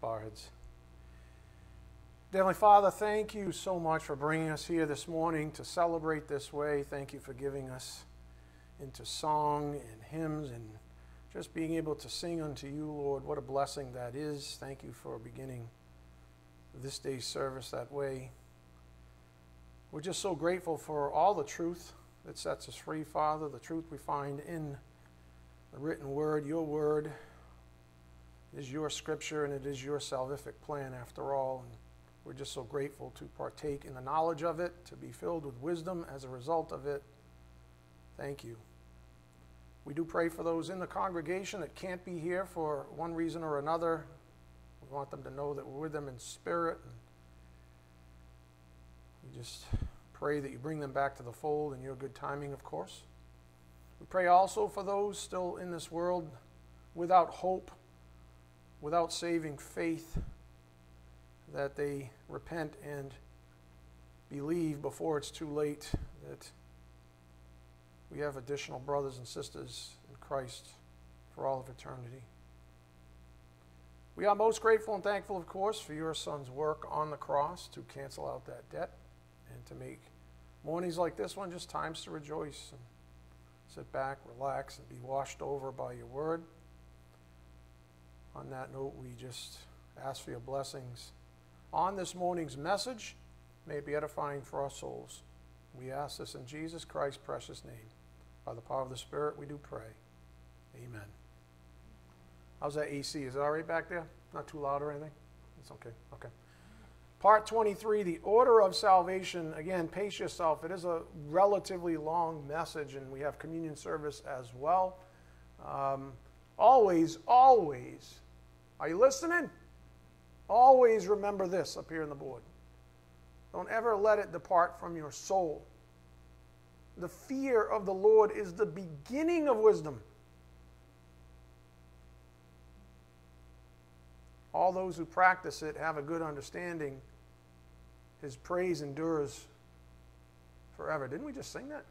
bards. Heavenly Father, thank you so much for bringing us here this morning to celebrate this way. Thank you for giving us into song and hymns and just being able to sing unto you, Lord. What a blessing that is. Thank you for beginning this day's service that way. We're just so grateful for all the truth that sets us free, Father, the truth we find in the written word. Your word is your scripture, and it is your salvific plan after all. And we're just so grateful to partake in the knowledge of it, to be filled with wisdom as a result of it. Thank you. We do pray for those in the congregation that can't be here for one reason or another. We want them to know that we're with them in spirit. And we just pray that you bring them back to the fold in your good timing, of course. We pray also for those still in this world without hope, without saving faith, that they repent and believe before it's too late, that we have additional brothers and sisters in Christ for all of eternity. We are most grateful and thankful, of course, for your Son's work on the cross to cancel out that debt and to make mornings like this one just times to rejoice and sit back, relax, and be washed over by your word. On that note, we just ask for your blessings on this morning's message. May it be edifying for our souls. We ask this in Jesus Christ's precious name. By the power of the Spirit, we do pray. Amen. How's that AC? Is it all right back there? Not too loud or anything? It's okay. Okay. Part 23, the order of salvation. Again, pace yourself. It is a relatively long message, and we have communion service as well. Always, are you listening? Always remember this up here on the board. Don't ever let it depart from your soul. The fear of the Lord is the beginning of wisdom. All those who practice it have a good understanding. His praise endures forever. Didn't we just sing that?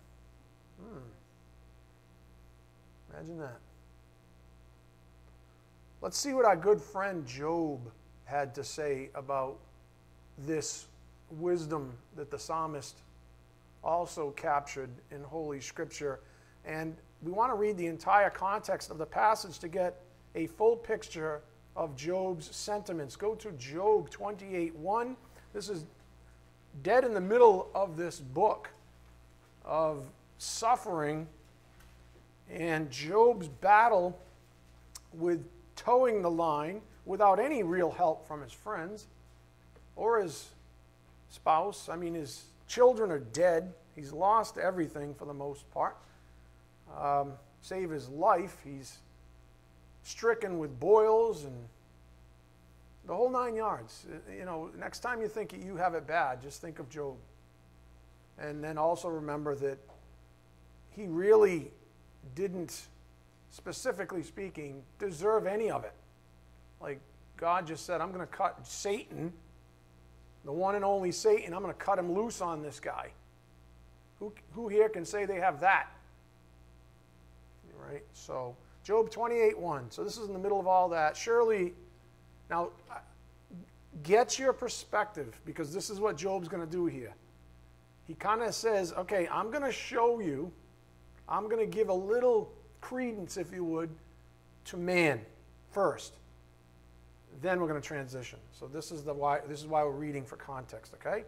Imagine that. Let's see what our good friend Job had to say about this wisdom that the psalmist also captured in Holy Scripture. And we want to read the entire context of the passage to get a full picture of Job's sentiments. Go to Job 28:1. This is dead in the middle of this book of suffering and Job's battle with towing the line without any real help from his friends or his spouse. I mean, his children are dead. He's lost everything for the most part. Save his life. He's stricken with boils and the whole 9 yards. You know, next time you think you have it bad, just think of Job. And then also remember that he really didn't, specifically speaking, deserve any of it. Like God just said, I'm going to cut Satan, the one and only Satan, I'm going to cut him loose on this guy. Who here can say they have that? Right? So, Job 28:1. So this is in the middle of all that. Surely, now, get your perspective, because this is what Job's going to do here. He kind of says, okay, I'm going to show you, I'm going to give a little credence, if you would, to man first. Then we're going to transition. So this is why we're reading for context, okay?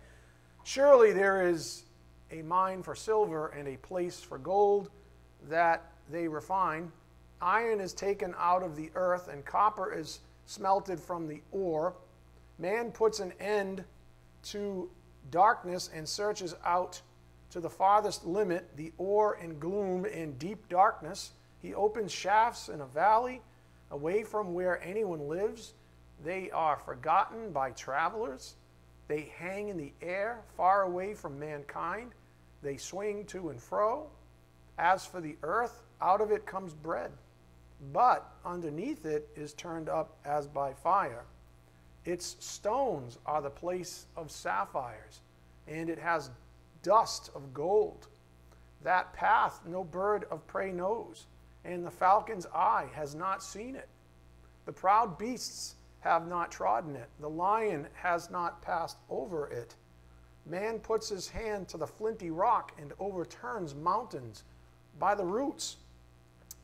Surely there is a mine for silver and a place for gold that they refine. Iron is taken out of the earth and copper is smelted from the ore. Man puts an end to darkness and searches out to the farthest limit, the ore and gloom and deep darkness. He opens shafts in a valley away from where anyone lives. They are forgotten by travelers. They hang in the air, far away from mankind. They swing to and fro. As for the earth, out of it comes bread, but underneath it is turned up as by fire. Its stones are the place of sapphires, and it has dust of gold. That path no bird of prey knows, and the falcon's eye has not seen it. The proud beasts have not trodden it. The lion has not passed over it. Man puts his hand to the flinty rock and overturns mountains by the roots.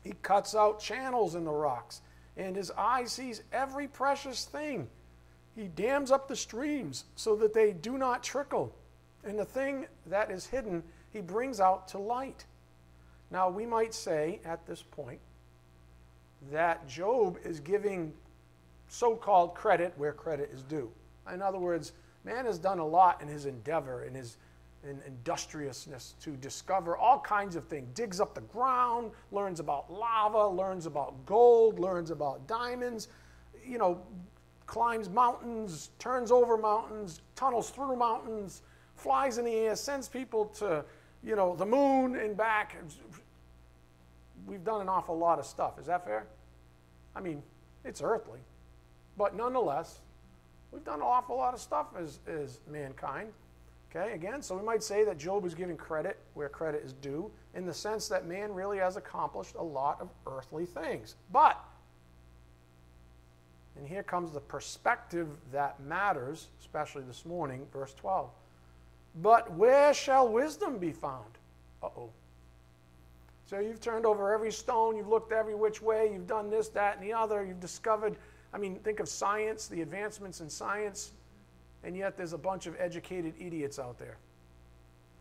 He cuts out channels in the rocks, and his eye sees every precious thing. He dams up the streams so that they do not trickle, and the thing that is hidden he brings out to light. Now, we might say at this point that Job is giving so-called credit where credit is due. In other words, man has done a lot in his endeavor, in his industriousness to discover all kinds of things. Digs up the ground, learns about lava, learns about gold, learns about diamonds, you know, climbs mountains, turns over mountains, tunnels through mountains, flies in the air, sends people to, you know, the moon and back. We've done an awful lot of stuff. Is that fair? I mean, it's earthly, but nonetheless, we've done an awful lot of stuff as mankind. Okay, again, so we might say that Job is giving credit where credit is due, in the sense that man really has accomplished a lot of earthly things. But, and here comes the perspective that matters, especially this morning, verse 12. But where shall wisdom be found? Uh-oh. So you've turned over every stone, you've looked every which way, you've done this, that, and the other, you've discovered, I mean, think of science, the advancements in science, and yet there's a bunch of educated idiots out there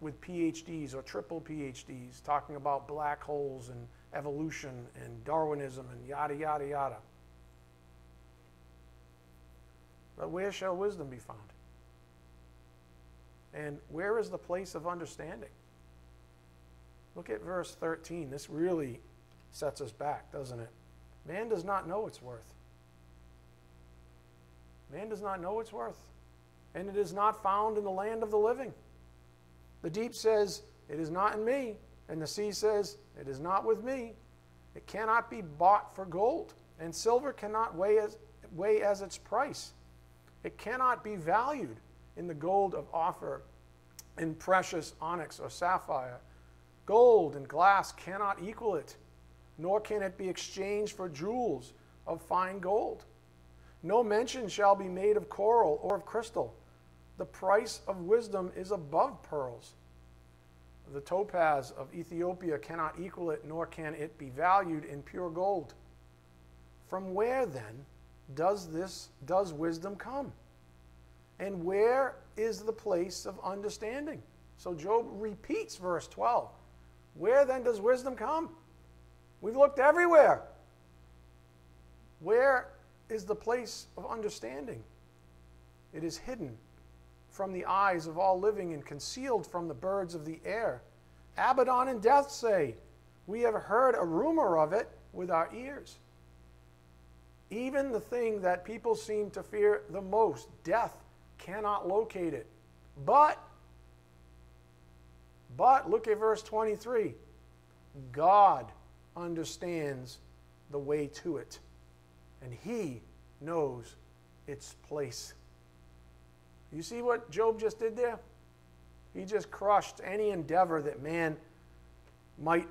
with PhDs or triple PhDs talking about black holes and evolution and Darwinism and yada, yada, yada. But where shall wisdom be found? And where is the place of understanding? Look at verse 13. This really sets us back, doesn't it? Man does not know its worth. Man does not know its worth, and it is not found in the land of the living. The deep says, it is not in me, and the sea says, it is not with me. It cannot be bought for gold, and silver cannot weigh as its price. It cannot be valued in the gold of Ophir, in precious onyx or sapphire. Gold and glass cannot equal it, nor can it be exchanged for jewels of fine gold. No mention shall be made of coral or of crystal. The price of wisdom is above pearls. The topaz of Ethiopia cannot equal it, nor can it be valued in pure gold. From where, then, does wisdom come? And where is the place of understanding? So Job repeats verse 12. Where, then, does wisdom come? We've looked everywhere. Where is the place of understanding? It is hidden from the eyes of all living and concealed from the birds of the air. Abaddon and death say, we have heard a rumor of it with our ears. Even the thing that people seem to fear the most, death, cannot locate it. But look at verse 23. God understands the way to it, and he knows its place. You see what Job just did there? He just crushed any endeavor that man might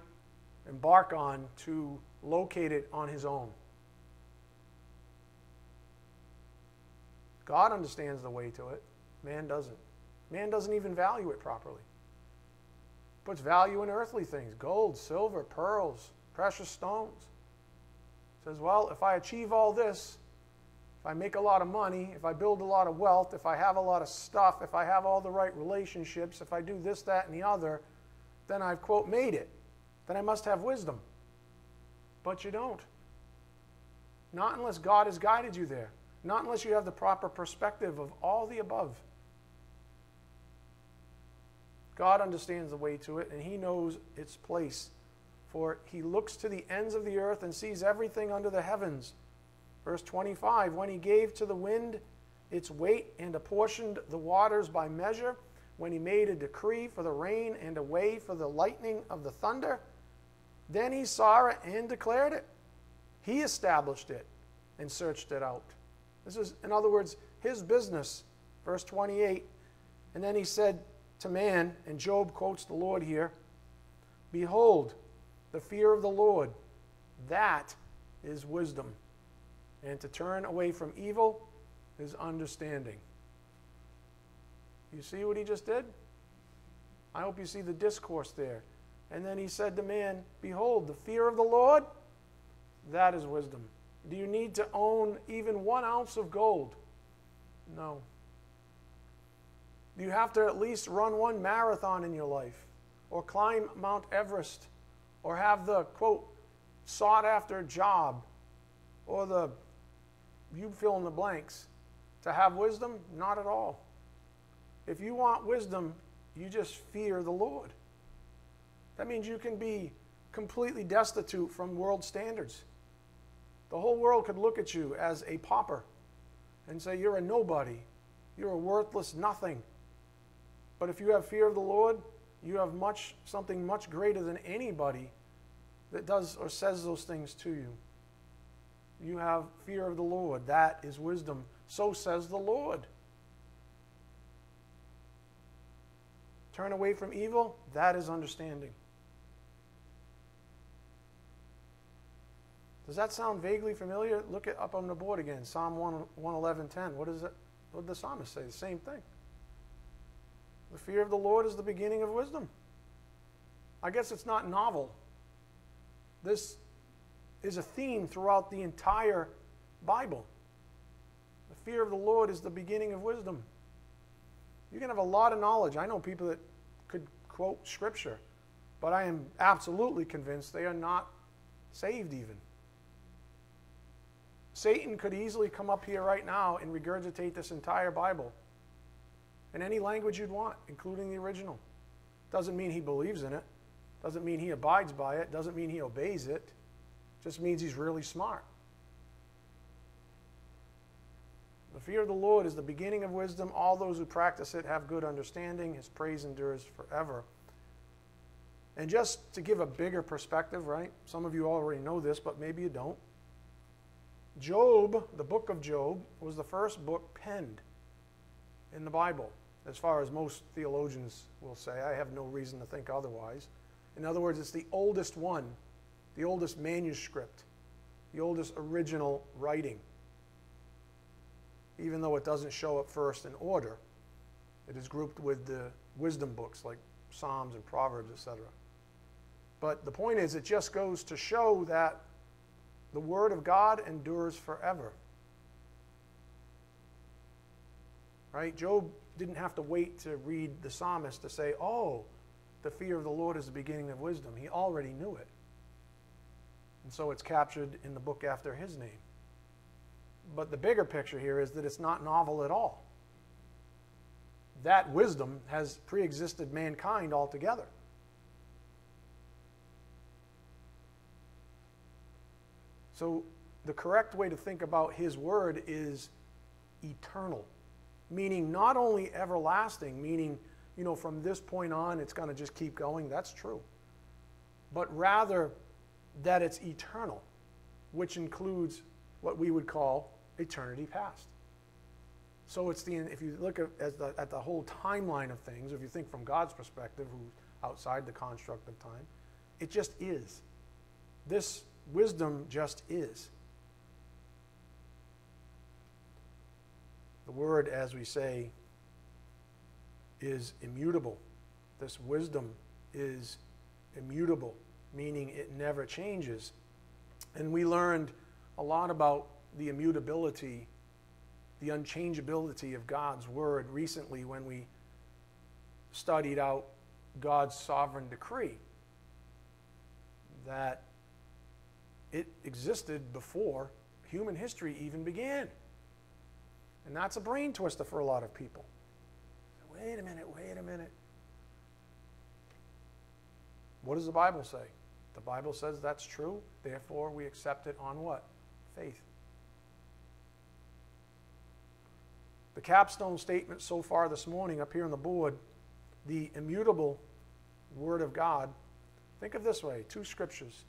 embark on to locate it on his own. God understands the way to it. Man doesn't. Man doesn't even value it properly. Puts value in earthly things, gold, silver, pearls, precious stones. Says, well, if I achieve all this, if I make a lot of money, if I build a lot of wealth, if I have a lot of stuff, if I have all the right relationships, if I do this, that, and the other, then I've, quote, made it. Then I must have wisdom. But you don't. Not unless God has guided you there. Not unless you have the proper perspective of all the above. God understands the way to it, and he knows its place. For he looks to the ends of the earth and sees everything under the heavens. Verse 25, when he gave to the wind its weight and apportioned the waters by measure, when he made a decree for the rain and a way for the lightning of the thunder, then he saw it and declared it. He established it and searched it out. This is, in other words, his business. Verse 28, and then he said to man, and Job quotes the Lord here, behold, the fear of the Lord, that is wisdom, and to turn away from evil is understanding. You see what he just did? I hope you see the discourse there. And then he said to man, behold, the fear of the Lord, that is wisdom. Do you need to own even 1 ounce of gold? No. Do you have to at least run one marathon in your life or climb Mount Everest or have the, quote, sought-after job or the, you fill in the blanks, to have wisdom? Not at all. If you want wisdom, you just fear the Lord. That means you can be completely destitute from world standards. The whole world could look at you as a pauper and say, you're a nobody. You're a worthless nothing. But if you have fear of the Lord, you have something much greater than anybody that does or says those things to you. You have fear of the Lord. That is wisdom. So says the Lord. Turn away from evil, that is understanding. Does that sound vaguely familiar? Look it up on the board again. Psalm 111:10. What is it? What did the psalmist say? The same thing. The fear of the Lord is the beginning of wisdom. I guess it's not novel. This is a theme throughout the entire Bible. The fear of the Lord is the beginning of wisdom. You can have a lot of knowledge. I know people that could quote Scripture, but I am absolutely convinced they are not saved even. Satan could easily come up here right now and regurgitate this entire Bible in any language you'd want, including the original. Doesn't mean he believes in it. Doesn't mean he abides by it. Doesn't mean he obeys it. Just means he's really smart. The fear of the Lord is the beginning of wisdom. All those who practice it have good understanding. His praise endures forever. And just to give a bigger perspective, right? Some of you already know this, but maybe you don't. Job, the book of Job, was the first book penned in the Bible, as far as most theologians will say. I have no reason to think otherwise. In other words, it's the oldest one, the oldest manuscript, the oldest original writing. Even though it doesn't show up first in order, it is grouped with the wisdom books like Psalms and Proverbs, etc. But the point is, it just goes to show that the Word of God endures forever. Right? Job didn't have to wait to read the psalmist to say, oh, the fear of the Lord is the beginning of wisdom. He already knew it. And so it's captured in the book after his name. But the bigger picture here is that it's not novel at all. That wisdom has pre-existed mankind altogether. So the correct way to think about his word is eternal, meaning not only everlasting, meaning, you know, from this point on it's going to just keep going, that's true, but rather that it's eternal, which includes what we would call eternity past. So it's the, if you look at the whole timeline of things, if you think from God's perspective, who's outside the construct of time, it just is. This wisdom just is. The word, as we say, is immutable. This wisdom is immutable, meaning it never changes. And we learned a lot about the immutability, the unchangeability of God's word recently when we studied out God's sovereign decree, that it existed before human history even began. And that's a brain twister for a lot of people. Wait a minute, wait a minute. What does the Bible say? The Bible says that's true, therefore we accept it on what? Faith. The capstone statement so far this morning up here on the board, the immutable Word of God. Think of this way, 2 scriptures,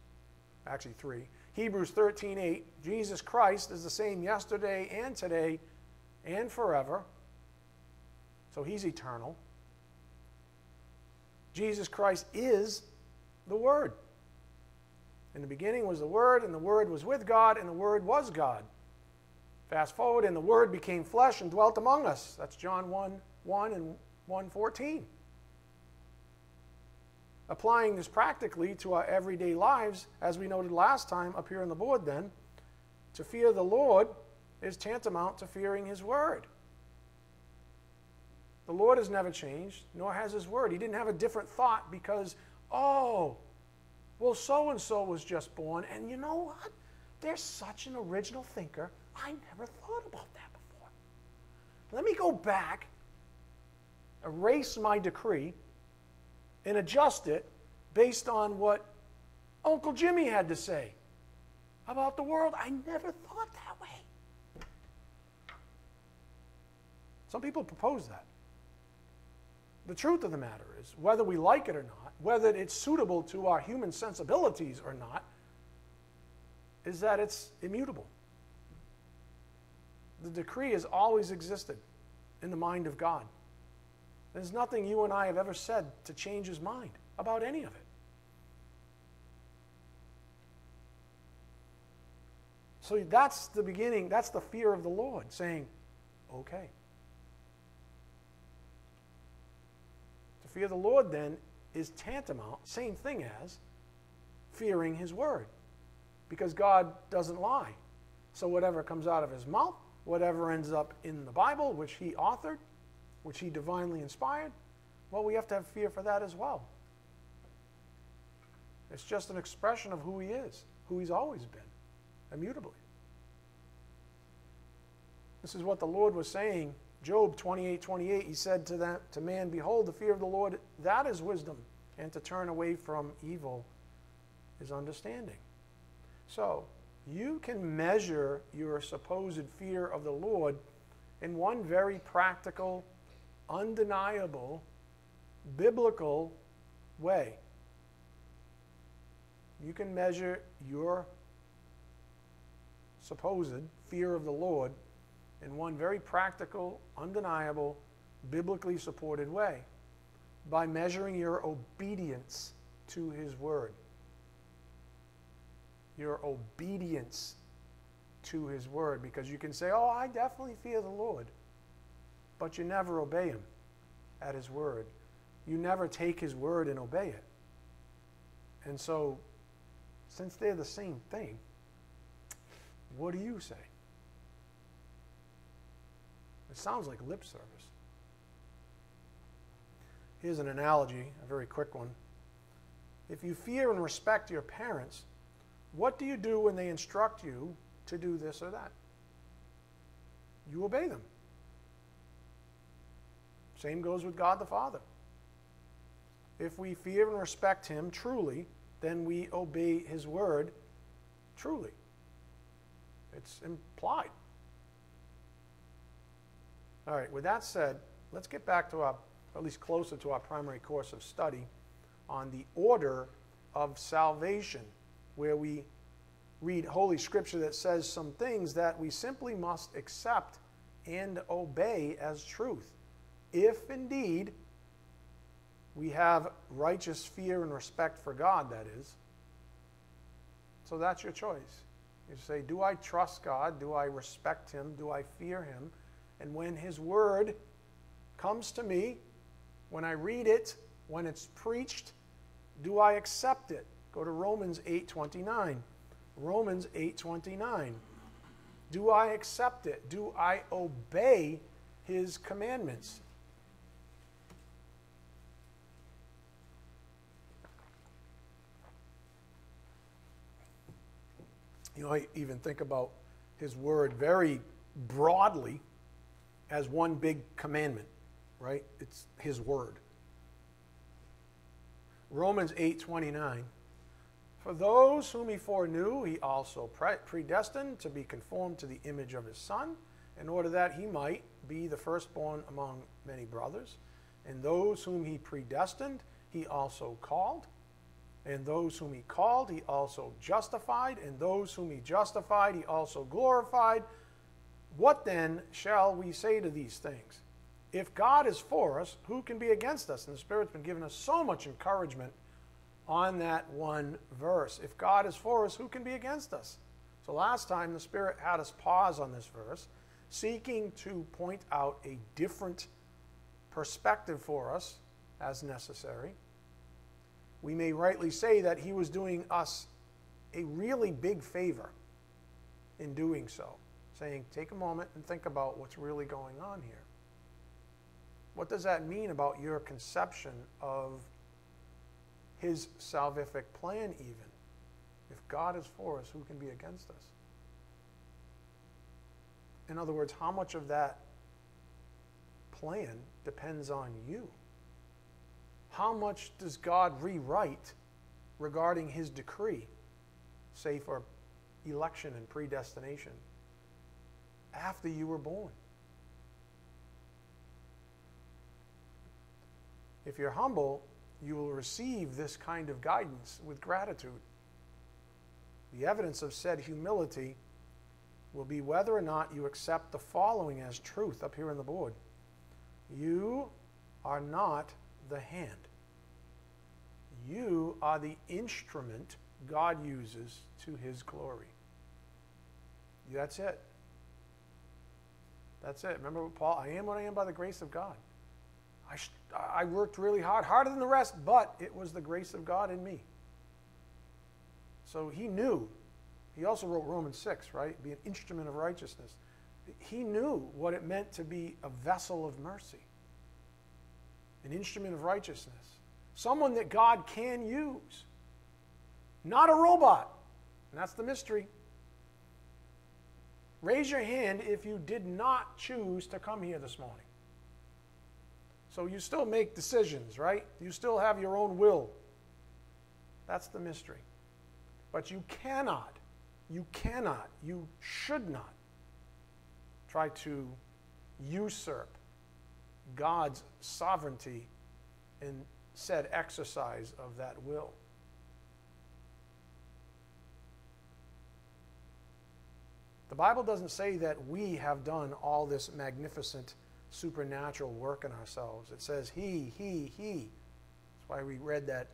actually 3. Hebrews 13:8, Jesus Christ is the same yesterday and today and forever. So he's eternal. Jesus Christ is the Word. In the beginning was the Word, and the Word was with God, and the Word was God. Fast forward, and the Word became flesh and dwelt among us. That's John 1:1 and 1:14. Applying this practically to our everyday lives, as we noted last time up here on the board then, to fear the Lord is tantamount to fearing His Word. The Lord has never changed, nor has His Word. He didn't have a different thought because, oh, well, so-and-so was just born, and you know what? They're such an original thinker. I never thought about that before. Let me go back, erase my decree, and adjust it based on what Uncle Jimmy had to say about the world. I never thought that way. Some people propose that. The truth of the matter is, whether we like it or not, whether it's suitable to our human sensibilities or not, is that it's immutable. The decree has always existed in the mind of God. There's nothing you and I have ever said to change His mind about any of it. So that's the beginning, that's the fear of the Lord, saying, okay. To fear the Lord then is tantamount, same thing as fearing His Word. Because God doesn't lie. So whatever comes out of His mouth, whatever ends up in the Bible, which He authored, which He divinely inspired, well, we have to have fear for that as well. It's just an expression of who He is, who He's always been, immutably. This is what the Lord was saying, Job 28:28. He said to man, behold, the fear of the Lord, that is wisdom, and to turn away from evil is understanding. So you can measure your supposed fear of the Lord in one very practical, undeniable, biblical way. You can measure your supposed fear of the Lord in one very practical, undeniable, biblically supported way by measuring your obedience to His Word. Your obedience to His Word, because you can say, oh, I definitely fear the Lord, but you never obey Him at His Word. You never take His Word and obey it. And so, since they're the same thing, what do you say? It sounds like lip service. Here's an analogy, a very quick one. If you fear and respect your parents, what do you do when they instruct you to do this or that? You obey them. Same goes with God the Father. If we fear and respect Him truly, then we obey His Word truly. It's implied. All right, with that said, let's get back to our, at least closer to our primary course of study on the order of salvation, where we read Holy Scripture that says some things that we simply must accept and obey as truth, if indeed we have righteous fear and respect for God, that is. So that's your choice. You say, do I trust God? Do I respect Him? Do I fear Him? And when His Word comes to me, when I read it, when it's preached, do I accept it? Go to Romans 8:29. Romans 8:29. Do I accept it? Do I obey His commandments? You might even think about His Word very broadly as one big commandment, right? It's His Word. Romans 8:29. For those whom He foreknew, He also predestined to be conformed to the image of His Son, in order that He might be the firstborn among many brothers. And those whom He predestined, He also called. And those whom He called, He also justified. And those whom He justified, He also glorified. What then shall we say to these things? If God is for us, who can be against us? And the Spirit's been giving us so much encouragement on that one verse. If God is for us, who can be against us? So last time the Spirit had us pause on this verse, seeking to point out a different perspective for us as necessary. We may rightly say that he was doing us a really big favor in doing so, saying, take a moment and think about what's really going on here. What does that mean about your conception of his salvific plan even? If God is for us, who can be against us? In other words, how much of that plan depends on you? How much does God rewrite regarding his decree, say for election and predestination, after you were born? If you're humble, you will receive this kind of guidance with gratitude. The evidence of said humility will be whether or not you accept the following as truth up here on the board. You are not the hand. You are the instrument God uses to his glory. That's it. That's it. Remember what Paul, I am what I am by the grace of God. I worked really hard, harder than the rest, but it was the grace of God in me. So he knew. He also wrote Romans 6, right? Be an instrument of righteousness. He knew what it meant to be a vessel of mercy, an instrument of righteousness, someone that God can use, not a robot. And that's the mystery. Raise your hand if you did not choose to come here this morning. So you still make decisions, right? You still have your own will. That's the mystery. But you should not try to usurp God's sovereignty in said exercise of that will. The Bible doesn't say that we have done all this magnificent supernatural work in ourselves. It says he. That's why we read that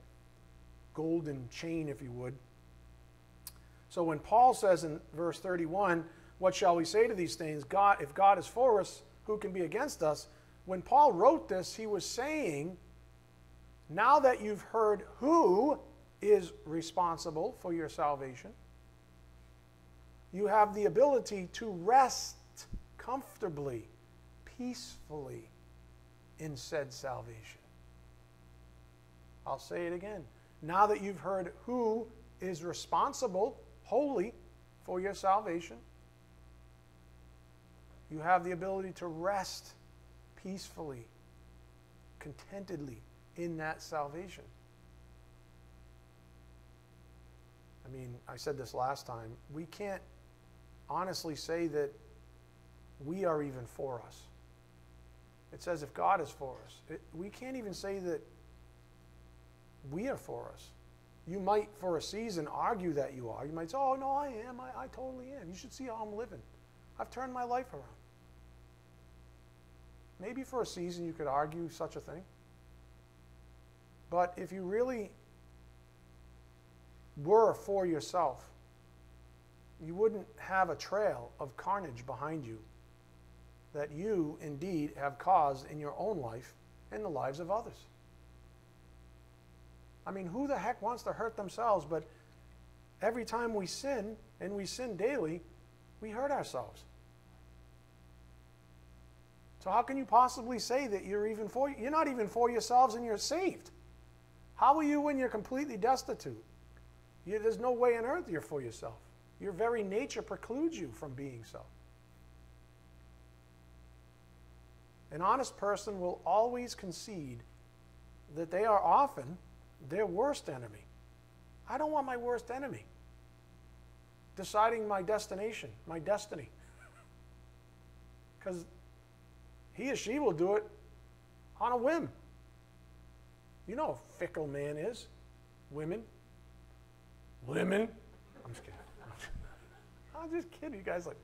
golden chain, if you would. So when Paul says in verse 31, what shall we say to these things? God, if God is for us, who can be against us? When Paul wrote this, he was saying, now that you've heard who is responsible for your salvation, you have the ability to rest comfortably, peacefully in said salvation. I'll say it again. Now that you've heard who is responsible wholly for your salvation, you have the ability to rest peacefully, contentedly in that salvation. I mean, I said this last time, we can't honestly say that we are even for us. It says if God is for us. We can't even say that we are for us. You might, for a season, argue that you are. You might say, oh, no, I am. I totally am. You should see how I'm living. I've turned my life around. Maybe for a season you could argue such a thing. But if you really were for yourself, you wouldn't have a trail of carnage behind you that you indeed have caused in your own life and the lives of others. I mean, who the heck wants to hurt themselves? But every time we sin, and we sin daily, we hurt ourselves. So how can you possibly say that you're not even for yourselves and you're saved? How are you when you're completely destitute? There's no way on earth you're for yourself. Your very nature precludes you from being so. An honest person will always concede that they are often their worst enemy. I don't want my worst enemy deciding my destination, my destiny. Because he or she will do it on a whim. You know how fickle man is. Women. I'm just kidding. I'm just kidding. You guys like...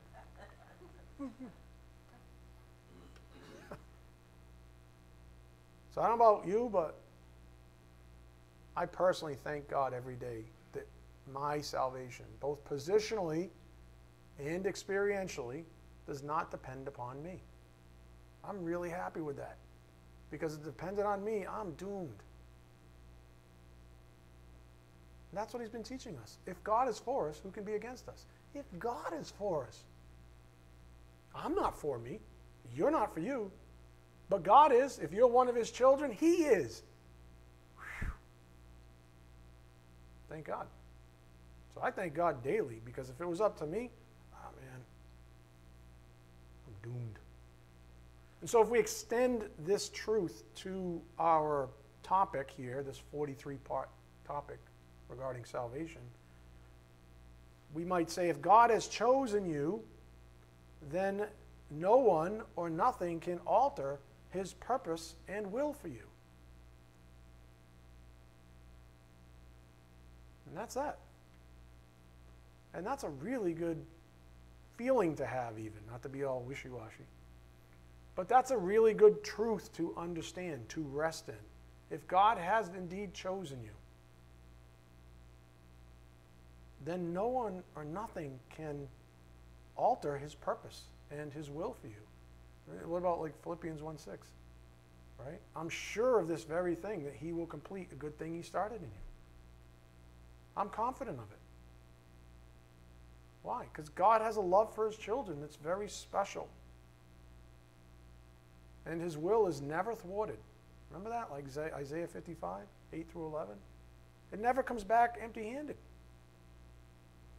So I don't know about you, but I personally thank God every day that my salvation, both positionally and experientially does not depend upon me. I'm really happy with that. Because if it depended on me, I'm doomed. And that's what he's been teaching us. If God is for us, who can be against us? If God is for us, I'm not for me. You're not for you. But God is. If you're one of his children, he is. Whew. Thank God. So I thank God daily, because if it was up to me, oh man, I'm doomed. And so if we extend this truth to our topic here, this 43-part topic regarding salvation, we might say if God has chosen you, then no one or nothing can alter his purpose and will for you. And that's that. And that's a really good feeling to have even, not to be all wishy-washy. But that's a really good truth to understand, to rest in. If God has indeed chosen you, then no one or nothing can alter his purpose and his will for you. What about like Philippians 1:6, right? I'm sure of this very thing, that he will complete the good thing he started in you. I'm confident of it. Why? Because God has a love for his children that's very special. And his will is never thwarted. Remember that? Like Isaiah 55, 8 through 11. It never comes back empty-handed.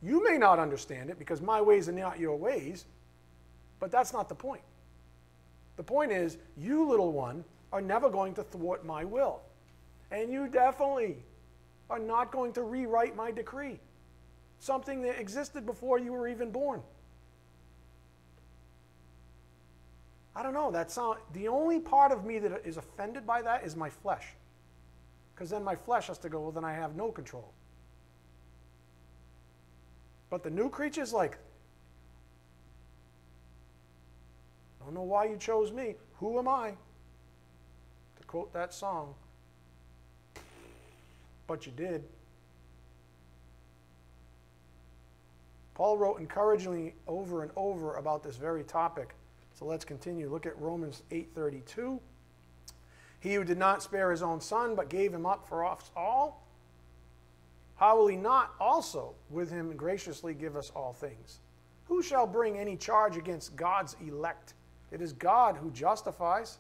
You may not understand it because my ways are not your ways, but that's not the point. The point is, you, little one, are never going to thwart my will. And you definitely are not going to rewrite my decree, something that existed before you were even born. I don't know, that sound, the only part of me that is offended by that is my flesh. Because then my flesh has to go, well, then I have no control. But the new creature's like, I don't know why you chose me. Who am I? To quote that song. But you did. Paul wrote encouragingly over and over about this very topic. So let's continue. Look at Romans 8:32. He who did not spare his own son, but gave him up for us all, how will he not also with him graciously give us all things? Who shall bring any charge against God's elect? It is God who justifies.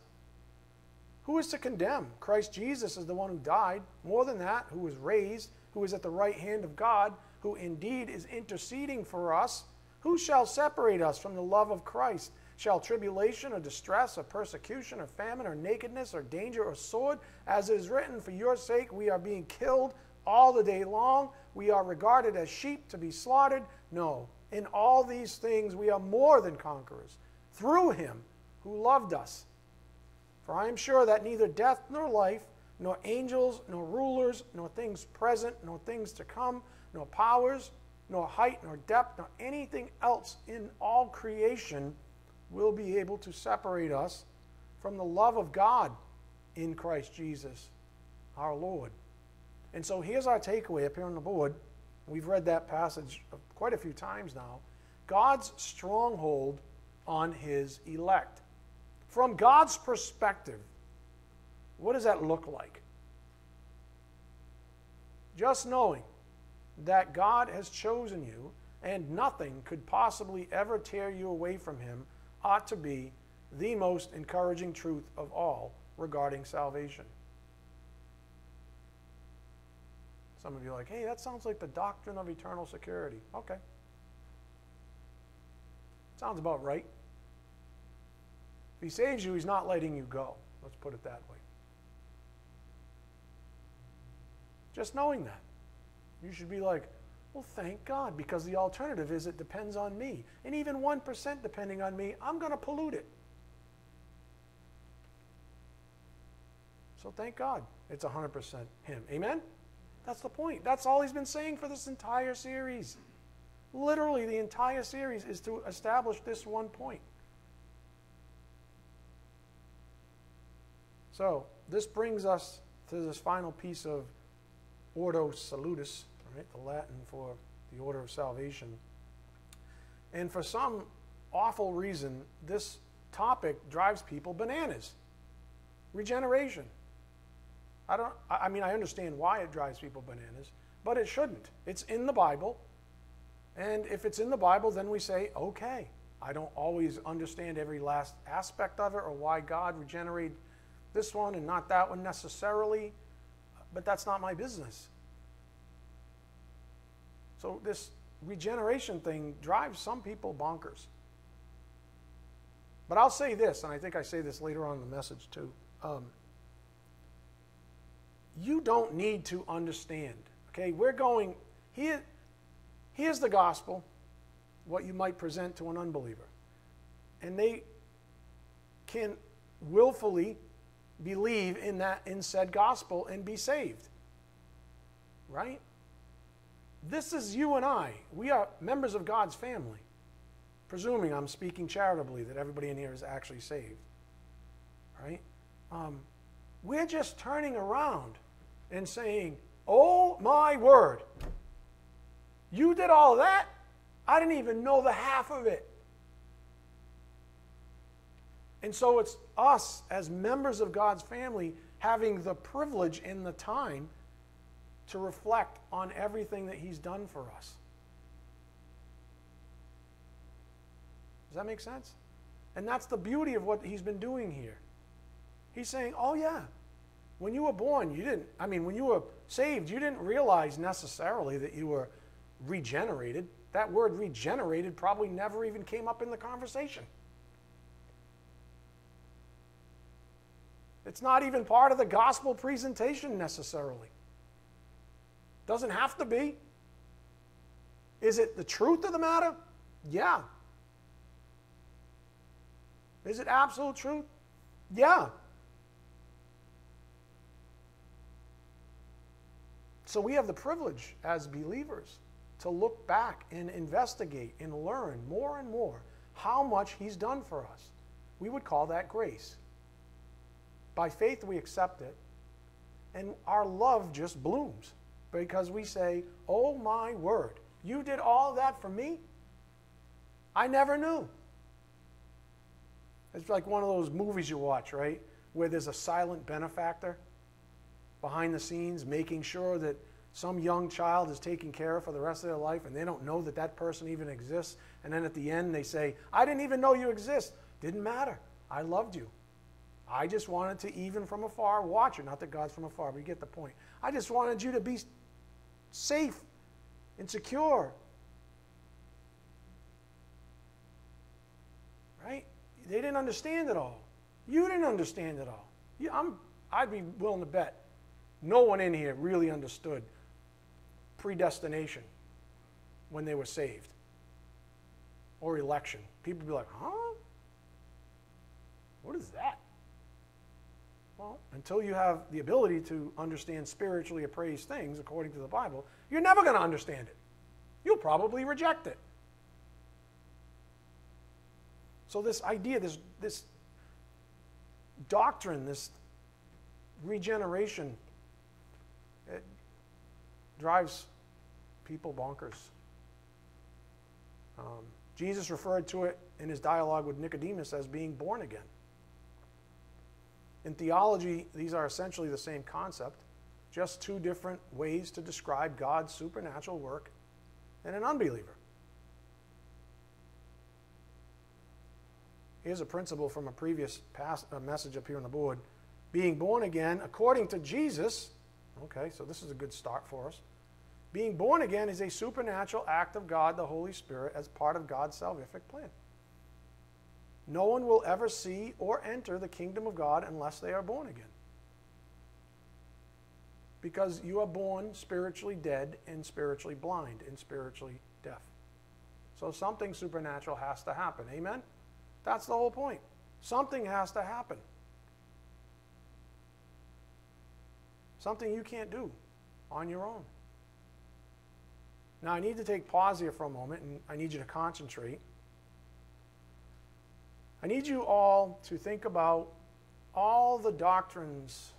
Who is to condemn? Christ Jesus is the one who died. More than that, who was raised, who is at the right hand of God, who indeed is interceding for us. Who shall separate us from the love of Christ? Shall tribulation or distress or persecution or famine or nakedness or danger or sword? As it is written, for your sake we are being killed all the day long. We are regarded as sheep to be slaughtered. No, in all these things we are more than conquerors through him who loved us. For I am sure that neither death nor life, nor angels, nor rulers, nor things present, nor things to come, nor powers, nor height, nor depth, nor anything else in all creation will be able to separate us from the love of God in Christ Jesus, our Lord. And so here's our takeaway up here on the board. We've read that passage quite a few times now. God's stronghold on his elect. From God's perspective, what does that look like? Just knowing that God has chosen you and nothing could possibly ever tear you away from him ought to be the most encouraging truth of all regarding salvation. Some of you are like, hey, that sounds like the doctrine of eternal security. Okay. Sounds about right. If he saves you, he's not letting you go. Let's put it that way. Just knowing that, you should be like, well, thank God, because the alternative is it depends on me. And even 1% depending on me, I'm going to pollute it. So thank God it's 100% him. Amen? That's the point. That's all he's been saying for this entire series. Literally, the entire series is to establish this one point. So this brings us to this final piece of Ordo Salutis, right? The Latin for the order of salvation. And for some awful reason, this topic drives people bananas. Regeneration. I mean, I understand why it drives people bananas, but it shouldn't. It's in the Bible. And if it's in the Bible, then we say, okay. I don't always understand every last aspect of it or why God regenerated this one and not that one necessarily, but that's not my business. So this regeneration thing drives some people bonkers. But I'll say this, and I think I say this later on in the message too. You don't need to understand. Okay, we're going, here's the gospel, what you might present to an unbeliever. And they can willfully believe in that, in said gospel, and be saved. Right? This is you and I. We are members of God's family. Presuming I'm speaking charitably that everybody in here is actually saved. Right? We're just turning around and saying, oh my word, you did all that? I didn't even know the half of it. And so it's us as members of God's family having the privilege and the time to reflect on everything that he's done for us. Does that make sense? And that's the beauty of what he's been doing here. He's saying, oh yeah, when you were born, you didn't, I mean, when you were saved, you didn't realize necessarily that you were regenerated. That word regenerated probably never even came up in the conversation. It's not even part of the gospel presentation necessarily. Doesn't have to be. Is it the truth of the matter? Yeah. Is it absolute truth? Yeah. So we have the privilege as believers to look back and investigate and learn more and more how much he's done for us. We would call that grace. By faith we accept it, and our love just blooms because we say, oh my word, you did all that for me? I never knew. It's like one of those movies you watch, right, where there's a silent benefactor behind the scenes making sure that some young child is taken care of for the rest of their life, and they don't know that that person even exists. And then at the end, they say, I didn't even know you exist. Didn't matter. I loved you. I just wanted to, even from afar, watch you. Not that God's from afar, but you get the point. I just wanted you to be safe and secure. Right? They didn't understand it all. You didn't understand it all. I'd be willing to bet no one in here really understood predestination when they were saved, or election. People would be like, huh? What is that? Well, until you have the ability to understand spiritually appraised things according to the Bible, you're never going to understand it. You'll probably reject it. So this idea, this doctrine, this regeneration, it drives people bonkers. Jesus referred to it in his dialogue with Nicodemus as being born again. In theology, these are essentially the same concept, just two different ways to describe God's supernatural work in an unbeliever. Here's a principle from a previous message up here on the board. Being born again, according to Jesus, okay, so this is a good start for us. Being born again is a supernatural act of God, the Holy Spirit, as part of God's salvific plan. No one will ever see or enter the kingdom of God unless they are born again. Because you are born spiritually dead and spiritually blind and spiritually deaf. So something supernatural has to happen. Amen? That's the whole point. Something has to happen. Something you can't do on your own. Now, I need to take pause here for a moment, and I need you to concentrate. I need you all to think about all the doctrines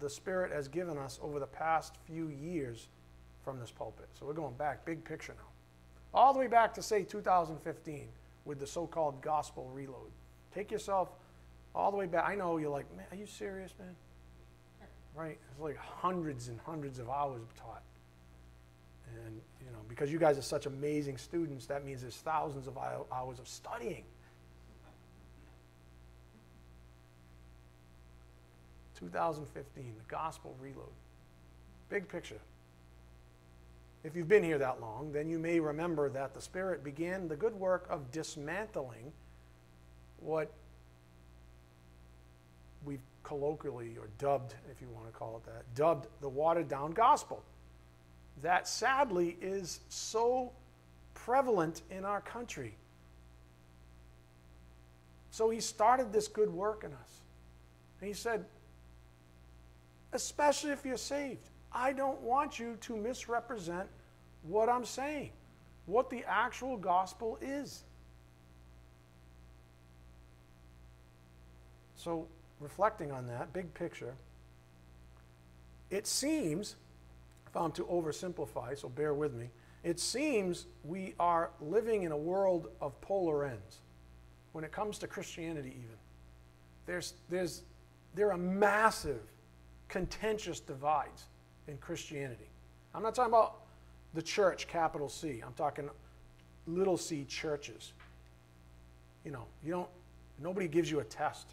the Spirit has given us over the past few years from this pulpit. So we're going back, big picture now. all the way back to, say, 2015 with the so-called gospel reload. Take yourself all the way back. I know you're like, man, are you serious, man? Right? It's like hundreds and hundreds of hours taught. And, you know, because you guys are such amazing students, that means there's thousands of hours of studying. 2015, the gospel reload. Big picture. If you've been here that long, then you may remember that the Spirit began the good work of dismantling what we've colloquially, or dubbed, if you want to call it that, dubbed the watered-down gospel. That sadly is so prevalent in our country. So he started this good work in us. And he said, especially if you're saved, I don't want you to misrepresent what I'm saying, what the actual gospel is. So reflecting on that, big picture, it seems, if I'm to oversimplify, so bear with me, it seems we are living in a world of polar ends when it comes to Christianity even. There are massive contentious divides in Christianity. I'm not talking about the church, capital C. I'm talking little c churches. You know, nobody gives you a test.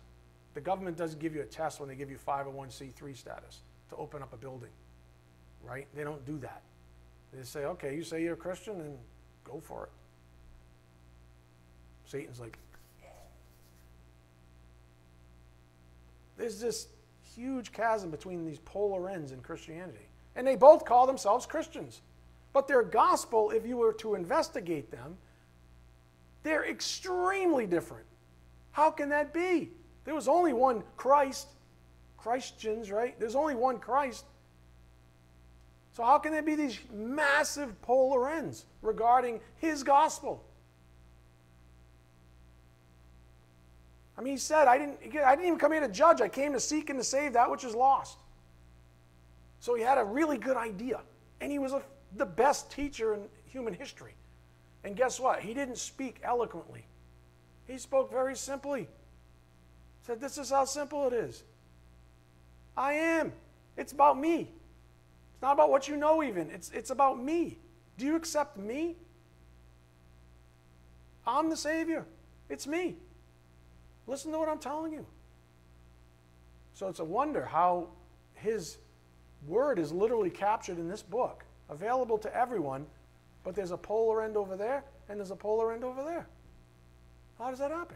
The government doesn't give you a test when they give you 501c3 status to open up a building, right? They don't do that. They say, okay, you say you're a Christian, and go for it. Satan's like, there's this huge chasm between these polar ends in Christianity. And they both call themselves Christians. But their gospel, if you were to investigate them, they're extremely different. How can that be? There was only one Christ. Christians, right? There's only one Christ. So how can there be these massive polar ends regarding his gospel? I mean, he said, I didn't even come here to judge. I came to seek and to save that which is lost. So he had a really good idea. And he was the best teacher in human history. And guess what? He didn't speak eloquently. He spoke very simply. He said, this is how simple it is. I am. It's about me. It's not about what you know even. It's about me. Do you accept me? I'm the Savior. It's me. Listen to what I'm telling you. So it's a wonder how his word is literally captured in this book, available to everyone, but there's a polar end over there, and there's a polar end over there. How does that happen?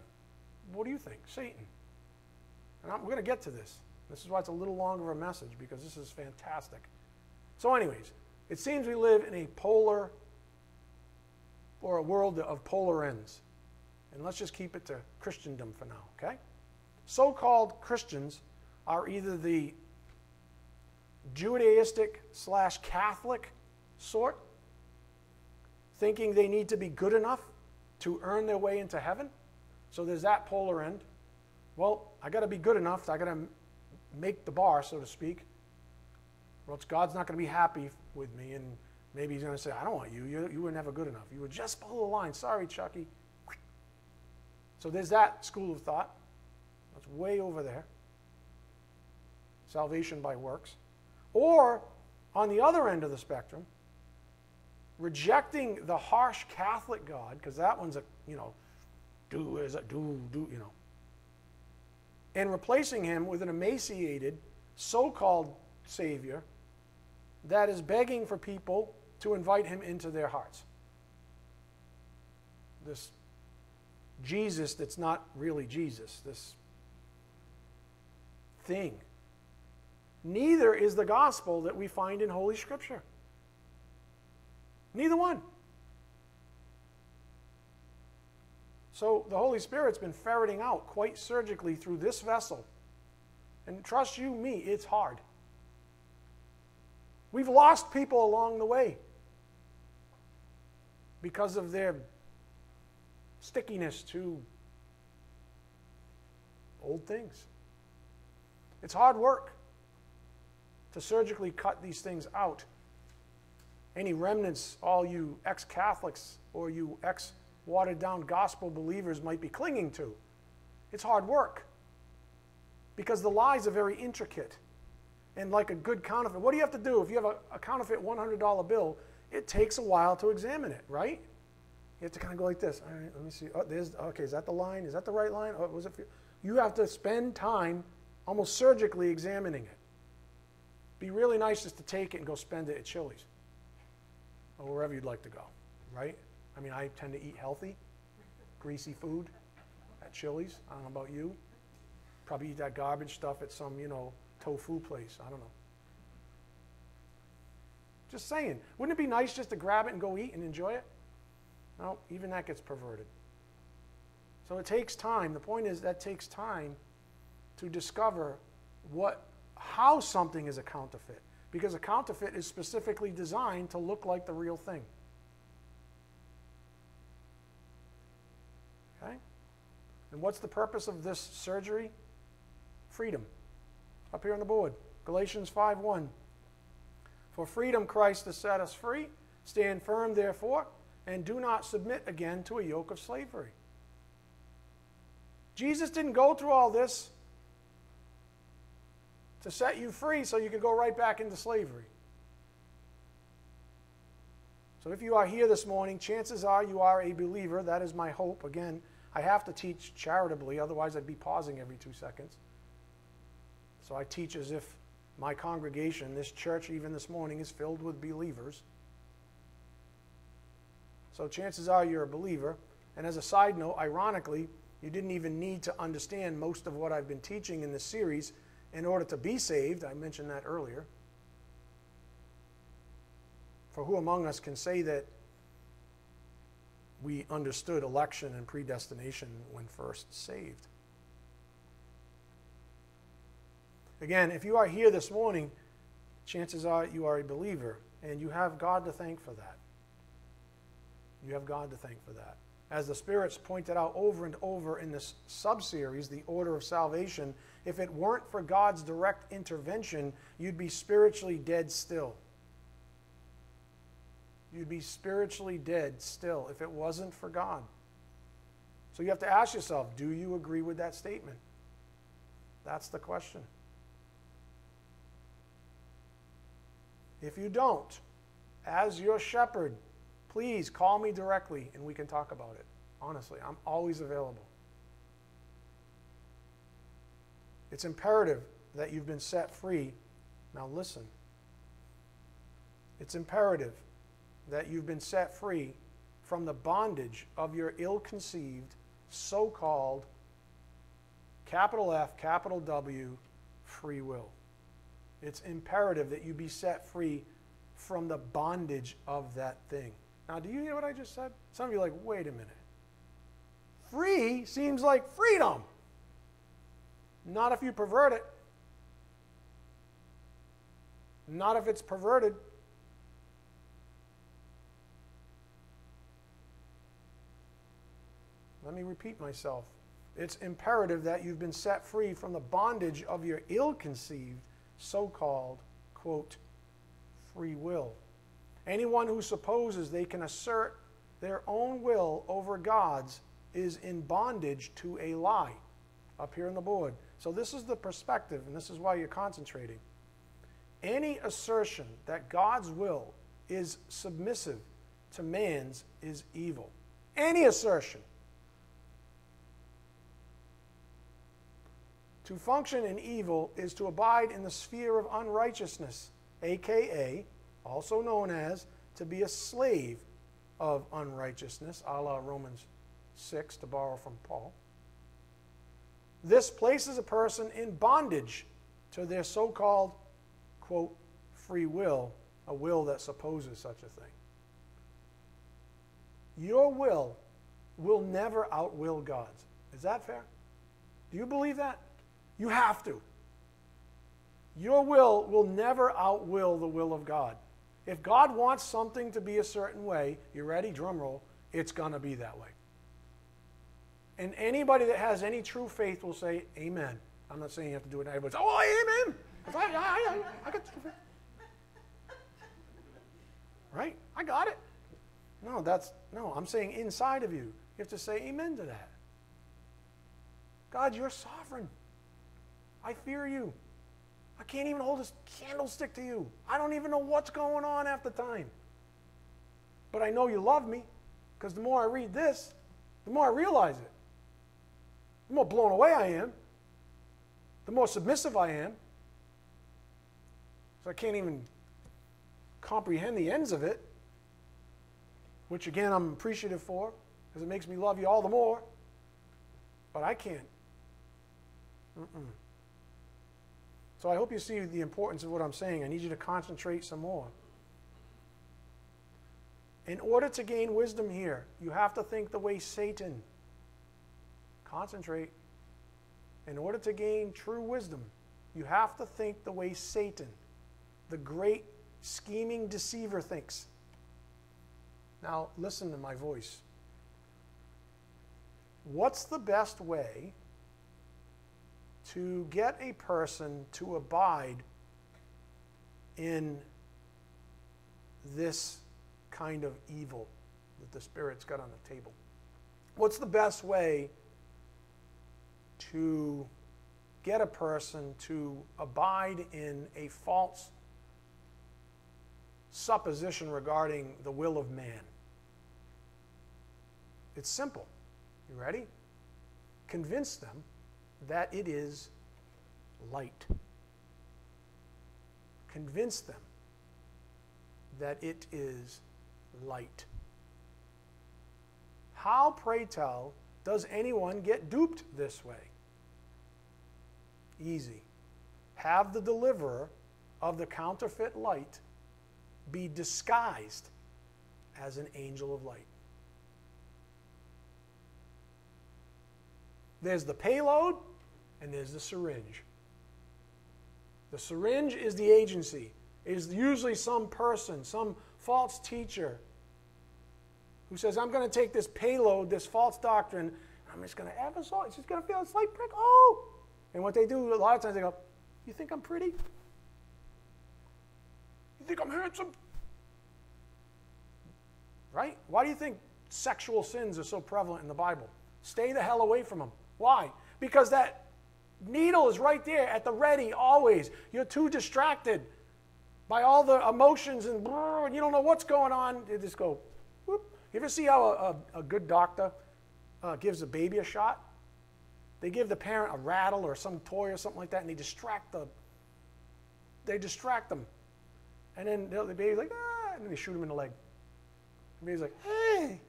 What do you think? Satan. And we're going to get to this. This is why it's a little longer of a message, because this is fantastic. So anyways, it seems we live in a world of polar ends. And let's just keep it to Christendom for now, okay? So-called Christians are either the Judaistic/Catholic sort, thinking they need to be good enough to earn their way into heaven. So there's that polar end. Well, I got to be good enough. I got to make the bar, so to speak, or else God's not going to be happy with me, and maybe he's going to say, I don't want you. You were never good enough. You were just below the line. Sorry, Chucky. So there's that school of thought. That's way over there. Salvation by works. Or, on the other end of the spectrum, rejecting the harsh Catholic God, because that one's a, you know, do, you know, and replacing him with an emaciated, so-called Savior that is begging for people to invite him into their hearts. This Jesus that's not really Jesus, this thing. Neither is the gospel that we find in Holy Scripture. Neither one. So the Holy Spirit's been ferreting out quite surgically through this vessel. And trust you me, it's hard. We've lost people along the way because of their stickiness to old things. It's hard work to surgically cut these things out any remnants all you ex-Catholics or you ex-watered-down gospel believers might be clinging to. It's hard work because the lies are very intricate. And like a good counterfeit, what do you have to do? If you have a counterfeit $100 bill, it takes a while to examine it, right? You have to kind of go like this. All right, let me see. Oh, there's, okay, is that the line? Is that the right line? Oh, was it? You have to spend time almost surgically examining it. Be really nice just to take it and go spend it at Chili's or wherever you'd like to go, right? I mean, I tend to eat healthy, greasy food at Chili's. I don't know about you. Probably eat that garbage stuff at some, you know, tofu place. I don't know. Just saying. Wouldn't it be nice just to grab it and go eat and enjoy it? No, even that gets perverted. So it takes time. The point is that takes time to discover how something is a counterfeit, because a counterfeit is specifically designed to look like the real thing. Okay? And what's the purpose of this surgery? Freedom. Up here on the board, Galatians 5:1. For freedom Christ has set us free. Stand firm, therefore, and do not submit again to a yoke of slavery. Jesus didn't go through all this to set you free so you could go right back into slavery. So if you are here this morning, chances are you are a believer. That is my hope. Again, I have to teach charitably, otherwise I'd be pausing every 2 seconds. So I teach as if my congregation, this church even this morning, is filled with believers. So chances are you're a believer. And as a side note, ironically, you didn't even need to understand most of what I've been teaching in this series in order to be saved. I mentioned that earlier. For who among us can say that we understood election and predestination when first saved? Again, if you are here this morning, chances are you are a believer, and you have God to thank for that. You have God to thank for that. As the Spirit's pointed out over and over in this sub-series, The Order of Salvation, if it weren't for God's direct intervention, you'd be spiritually dead still. You'd be spiritually dead still if it wasn't for God. So you have to ask yourself, do you agree with that statement? That's the question. If you don't, as your shepherd, please call me directly and we can talk about it. Honestly, I'm always available. It's imperative that you've been set free. Now listen. It's imperative that you've been set free from the bondage of your ill-conceived, so-called, capital F, capital W, free will. It's imperative that you be set free from the bondage of that thing. Now, do you hear what I just said? Some of you are like, wait a minute. Free seems like freedom. Not if you pervert it. Not if it's perverted. Let me repeat myself. It's imperative that you've been set free from the bondage of your ill-conceived, so-called, quote, free will. Anyone who supposes they can assert their own will over God's is in bondage to a lie. Up here on the board. So this is the perspective, and this is why you're concentrating. Any assertion that God's will is submissive to man's is evil. Any assertion. To function in evil is to abide in the sphere of unrighteousness, a.k.a., also known as, to be a slave of unrighteousness, a la Romans 6, to borrow from Paul. This places a person in bondage to their so-called, quote, free will, a will that supposes such a thing. Your will never outwill God's. Is that fair? Do you believe that? You have to. Your will never outwill the will of God. If God wants something to be a certain way, you ready? Drum roll. It's going to be that way. And anybody that has any true faith will say, amen. I'm not saying you have to do it. Everybody's, oh, amen. I got true faith. right? I got it. No, that's, no, I'm saying inside of you. You have to say amen to that. God, you're sovereign. I fear you. I can't even hold this candlestick to you. I don't even know what's going on half the time. But I know you love me, because the more I read this, the more I realize it. The more blown away I am, the more submissive I am. So I can't even comprehend the ends of it, which again I'm appreciative for, because it makes me love you all the more. But I can't. So I hope you see the importance of what I'm saying. I need you to concentrate some more. In order to gain wisdom here, you have to think the way Satan. Concentrate. In order to gain true wisdom, you have to think the way Satan, the great scheming deceiver, thinks. Now, listen to my voice. What's the best way to get a person to abide in this kind of evil that the Spirit's got on the table? What's the best way to get a person to abide in a false supposition regarding the will of man? It's simple. You ready? Convince them that it is light. Convince them that it is light. How, pray tell, does anyone get duped this way? Easy. Have the deliverer of the counterfeit light be disguised as an angel of light. There's the payload and there's the syringe. The syringe is the agency. It is usually some person, some false teacher, who says, I'm going to take this payload, this false doctrine, I'm just going to it's just going to feel a slight prick. Oh! And what they do, a lot of times they go, you think I'm pretty? You think I'm handsome? Right? Why do you think sexual sins are so prevalent in the Bible? Stay the hell away from them. Why? Because that needle is right there at the ready always. You're too distracted by all the emotions and you don't know what's going on. You just go, whoop. You ever see how a good doctor gives a baby a shot? They give the parent a rattle or some toy or something like that, and they distract them. And then the baby's like, ah, and then they shoot him in the leg. The baby's like, hey.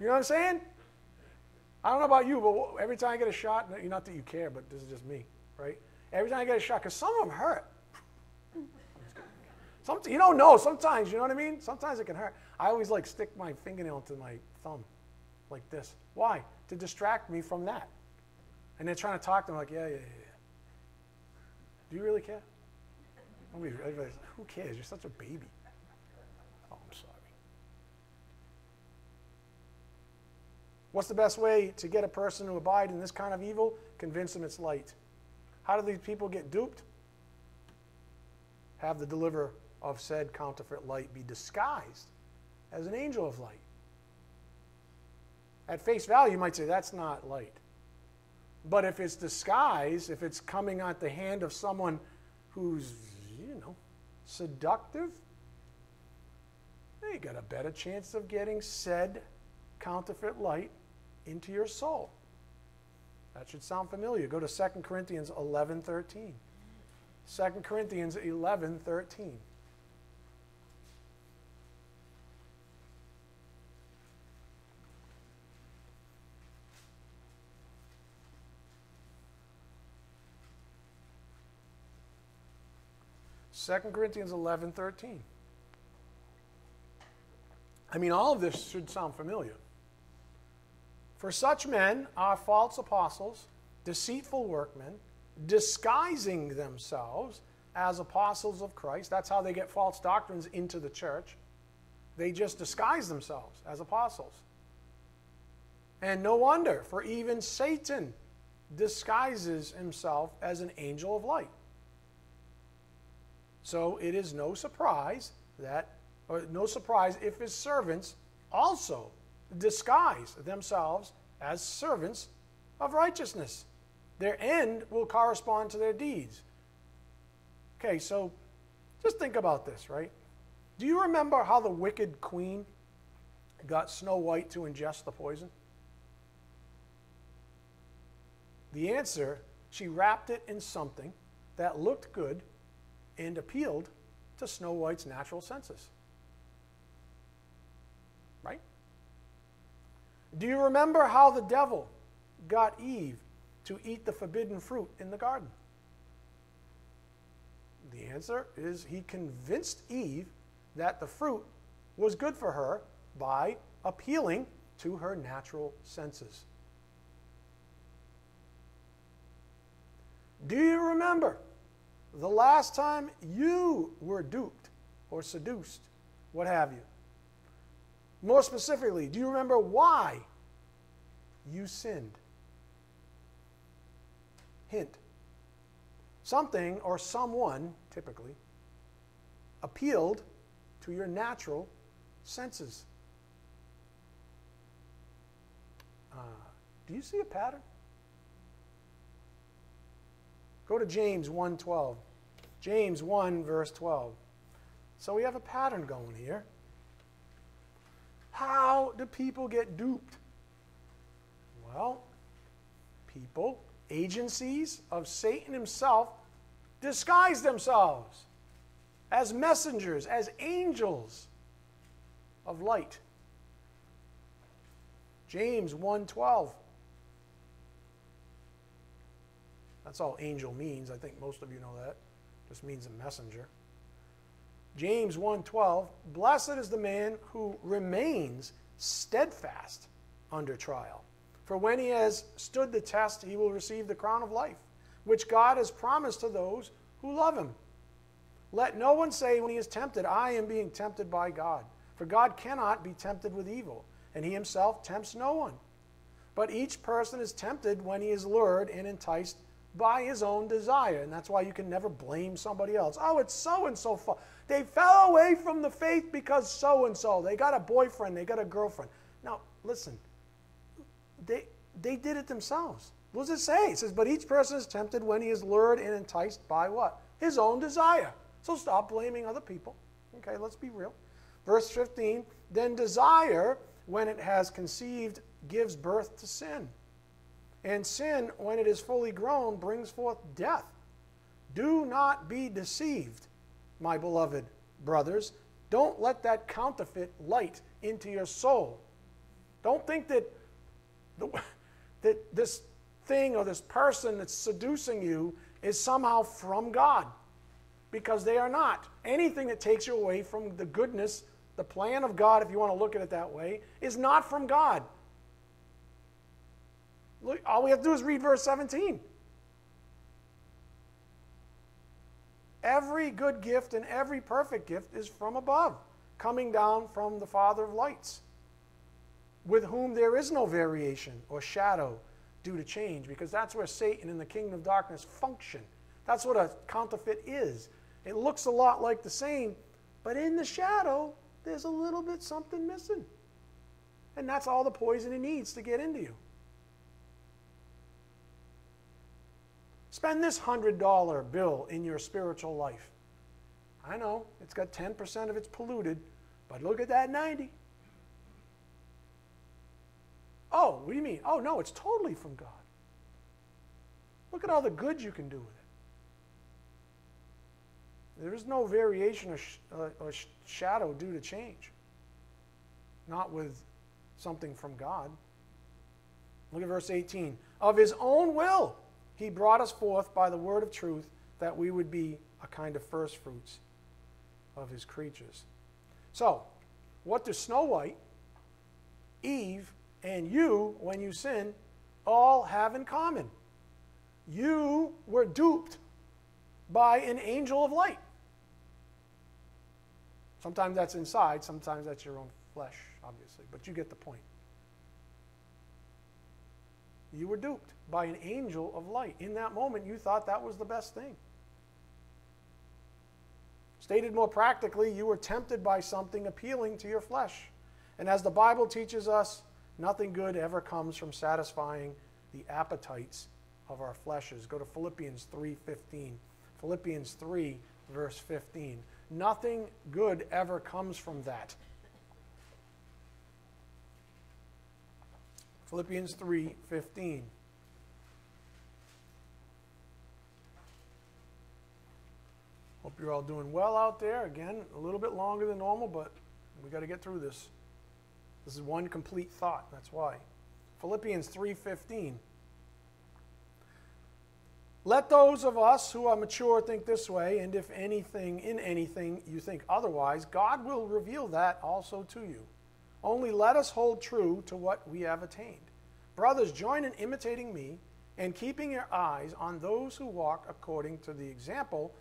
You know what I'm saying? I don't know about you, but every time I get a shot, not that you care, but this is just me, right? Every time I get a shot, because some of them hurt. You don't know sometimes, you know what I mean? Sometimes it can hurt. I always like stick my fingernail into my thumb like this. Why? To distract me from that. And they're trying to talk to them like, yeah. Do you really care? Everybody's like, who cares? You're such a baby. Oh, I'm sorry. What's the best way to get a person to abide in this kind of evil? Convince them it's light. How do these people get duped? Have the deliverer of said counterfeit light be disguised as an angel of light. At face value, you might say, that's not light. But if it's disguised, if it's coming at the hand of someone who's, seductive, you got a better chance of getting said counterfeit light into your soul. That should sound familiar. Go to 2 Corinthians 11:13. 2 Corinthians 11:13. I mean, all of this should sound familiar. For such men are false apostles, deceitful workmen, disguising themselves as apostles of Christ. That's how they get false doctrines into the church. They just disguise themselves as apostles. And no wonder, for even Satan disguises himself as an angel of light. So it is no surprise that, or no surprise if his servants also disguise themselves as servants of righteousness. Their end will correspond to their deeds. Okay, so just think about this, right? Do you remember how the wicked queen got Snow White to ingest the poison? The answer, she wrapped it in something that looked good and appealed to Snow White's natural senses. Right? Do you remember how the devil got Eve to eat the forbidden fruit in the garden? The answer is he convinced Eve that the fruit was good for her by appealing to her natural senses. Do you remember the last time you were duped or seduced, what have you? More specifically, do you remember why you sinned? Hint. Something or someone, typically, appealed to your natural senses. Do you see a pattern? Go to James 1:12. James 1, verse 12. So we have a pattern going here. How do people get duped? Well, people, agencies of Satan himself, disguise themselves as messengers, as angels of light. James 1:12. That's all angel means. I think most of you know that. Just means a messenger. James 1:12. Blessed is the man who remains steadfast under trial. For when he has stood the test, he will receive the crown of life, which God has promised to those who love him. Let no one say when he is tempted, I am being tempted by God. For God cannot be tempted with evil, and he himself tempts no one. But each person is tempted when he is lured and enticed by his own desire. And that's why you can never blame somebody else. Oh, it's so-and-so fault. They fell away from the faith because so-and-so. They got a boyfriend. They got a girlfriend. Now, listen. They did it themselves. What does it say? It says, but each person is tempted when he is lured and enticed by what? His own desire. So stop blaming other people. Okay, let's be real. Verse 15, then desire, when it has conceived, gives birth to sin. And sin, when it is fully grown, brings forth death. Do not be deceived, my beloved brothers. Don't let that counterfeit light into your soul. Don't think that this thing or this person that's seducing you is somehow from God, because they are not. Anything that takes you away from the goodness, the plan of God, if you want to look at it that way, is not from God. Look, all we have to do is read verse 17. Every good gift and every perfect gift is from above, coming down from the Father of lights, with whom there is no variation or shadow due to change, because that's where Satan and the kingdom of darkness function. That's what a counterfeit is. It looks a lot like the same, but in the shadow, there's a little bit something missing. And that's all the poison it needs to get into you. Spend this $100 bill in your spiritual life. I know, it's got 10% of it's polluted, but look at that 90. Oh, what do you mean? Oh, no, it's totally from God. Look at all the good you can do with it. There is no variation or shadow due to change. Not with something from God. Look at verse 18. Of his own will, he brought us forth by the word of truth, that we would be a kind of first fruits of his creatures. So, what do Snow White, Eve, and you, when you sin, all have in common? You were duped by an angel of light. Sometimes that's inside, sometimes that's your own flesh, obviously, but you get the point. You were duped by an angel of light. In that moment, you thought that was the best thing. Stated more practically, you were tempted by something appealing to your flesh. And as the Bible teaches us, nothing good ever comes from satisfying the appetites of our fleshes. Go to Philippians 3:15. Philippians 3, verse 15. Nothing good ever comes from that. Philippians 3:15. Hope you're all doing well out there. Again, a little bit longer than normal, but we got to get through this. This is one complete thought, that's why. Philippians 3:15. Let those of us who are mature think this way, and if anything, in anything you think otherwise, God will reveal that also to you. Only let us hold true to what we have attained. Brothers, join in imitating me and keeping your eyes on those who walk according to the example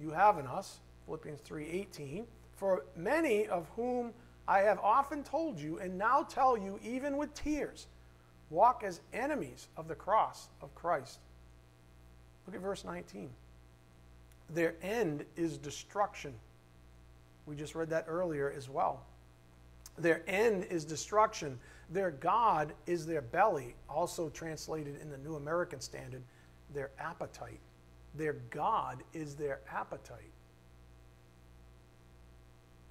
you have in us, Philippians 3:18, for many of whom I have often told you and now tell you even with tears, walk as enemies of the cross of Christ. Look at verse 19. Their end is destruction. We just read that earlier as well. Their end is destruction. Their God is their belly, also translated in the New American Standard, their appetite. Their God is their appetite.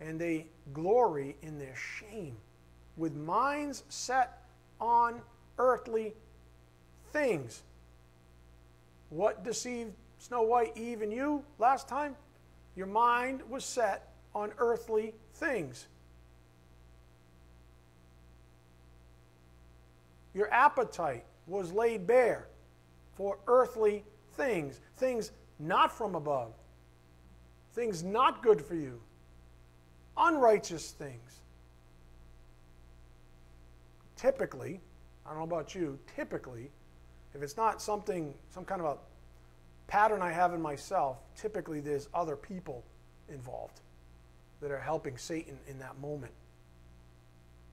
And they glory in their shame, with minds set on earthly things. What deceived Snow White, Eve, and you last time? Your mind was set on earthly things. Your appetite was laid bare for earthly things, things not from above, things not good for you, unrighteous things. Typically, I don't know about you, typically, if it's not something, some kind of a pattern I have in myself, typically there's other people involved that are helping Satan in that moment.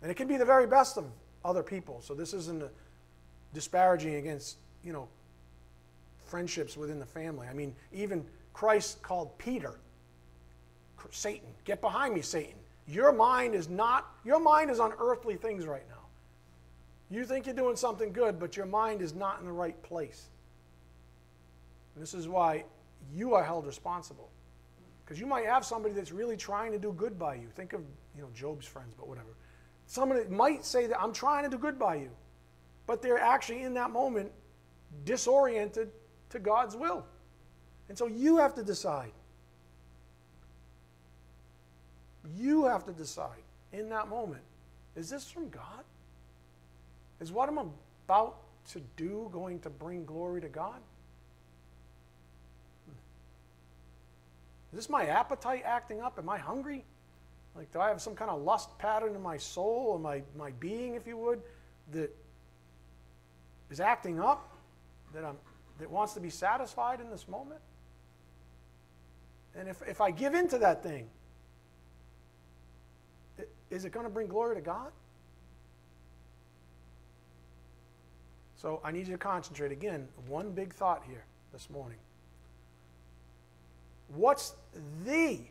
And it can be the very best of other people. So this isn't a disparaging against, you know, friendships within the family. I mean, even Christ called Peter, Satan, get behind me, Satan. Your mind is not, your mind is on earthly things right now. You think you're doing something good, but your mind is not in the right place. And this is why you are held responsible. Because you might have somebody that's really trying to do good by you. Think of, you know, Job's friends, but whatever. Somebody might say that I'm trying to do good by you, but they're actually in that moment disoriented to God's will. And so you have to decide. You have to decide in that moment, is this from God? Is what I'm about to do going to bring glory to God? Is this my appetite acting up? Am I hungry? Like, do I have some kind of lust pattern in my soul or my being, if you would, that is acting up, that wants to be satisfied in this moment? And if I give into that thing, is it going to bring glory to God? So I need you to concentrate. Again, one big thought here this morning. What's the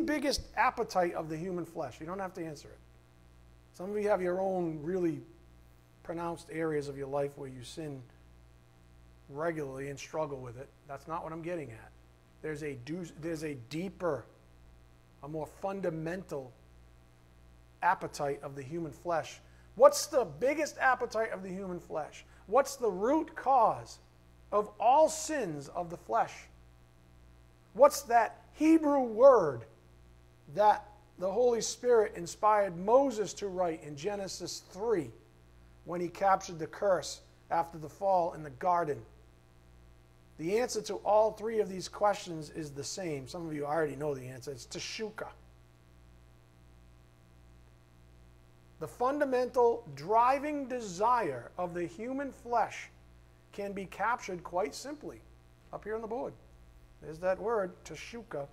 biggest appetite of the human flesh? You don't have to answer it. Some of you have your own really pronounced areas of your life where you sin regularly and struggle with it. That's not what I'm getting at. There's a deeper, a more fundamental appetite of the human flesh. What's the biggest appetite of the human flesh? What's the root cause of all sins of the flesh? What's that Hebrew word that the Holy Spirit inspired Moses to write in Genesis 3 when he captured the curse after the fall in the garden? The answer to all three of these questions is the same. Some of you already know the answer. It's teshuvah. The fundamental driving desire of the human flesh can be captured quite simply. Up here on the board, there's that word, teshuvah.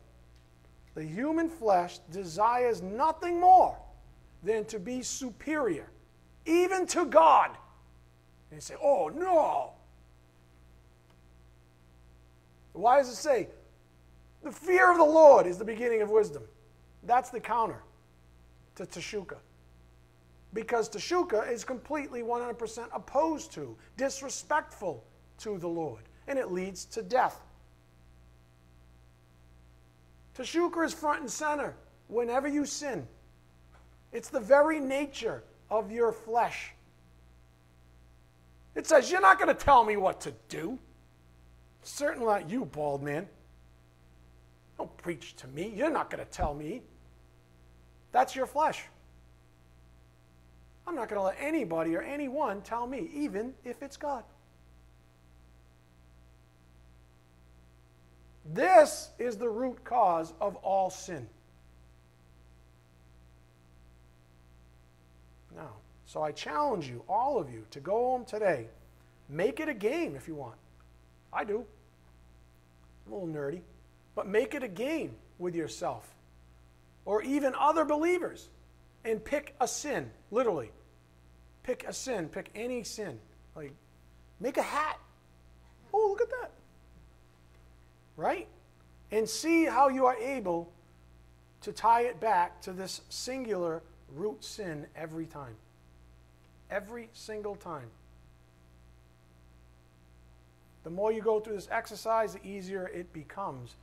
The human flesh desires nothing more than to be superior, even to God. And you say, oh, no. Why does it say, the fear of the Lord is the beginning of wisdom? That's the counter to Teshuvah. Because Teshuvah is completely 100% opposed to, disrespectful to the Lord. And it leads to death. Teshuvah is front and center whenever you sin. It's the very nature of your flesh. It says, you're not going to tell me what to do. Certainly not you, bald man. Don't preach to me. You're not going to tell me. That's your flesh. I'm not going to let anybody or anyone tell me, even if it's God. This is the root cause of all sin. Now, so I challenge you, all of you, to go home today. Make it a game if you want. I do. I'm a little nerdy. But make it a game with yourself or even other believers and pick a sin, literally. Pick a sin. Pick any sin. Like, make a hat. Oh, look at that. Right? And see how you are able to tie it back to this singular root sin every time. Every single time. The more you go through this exercise, the easier it becomes.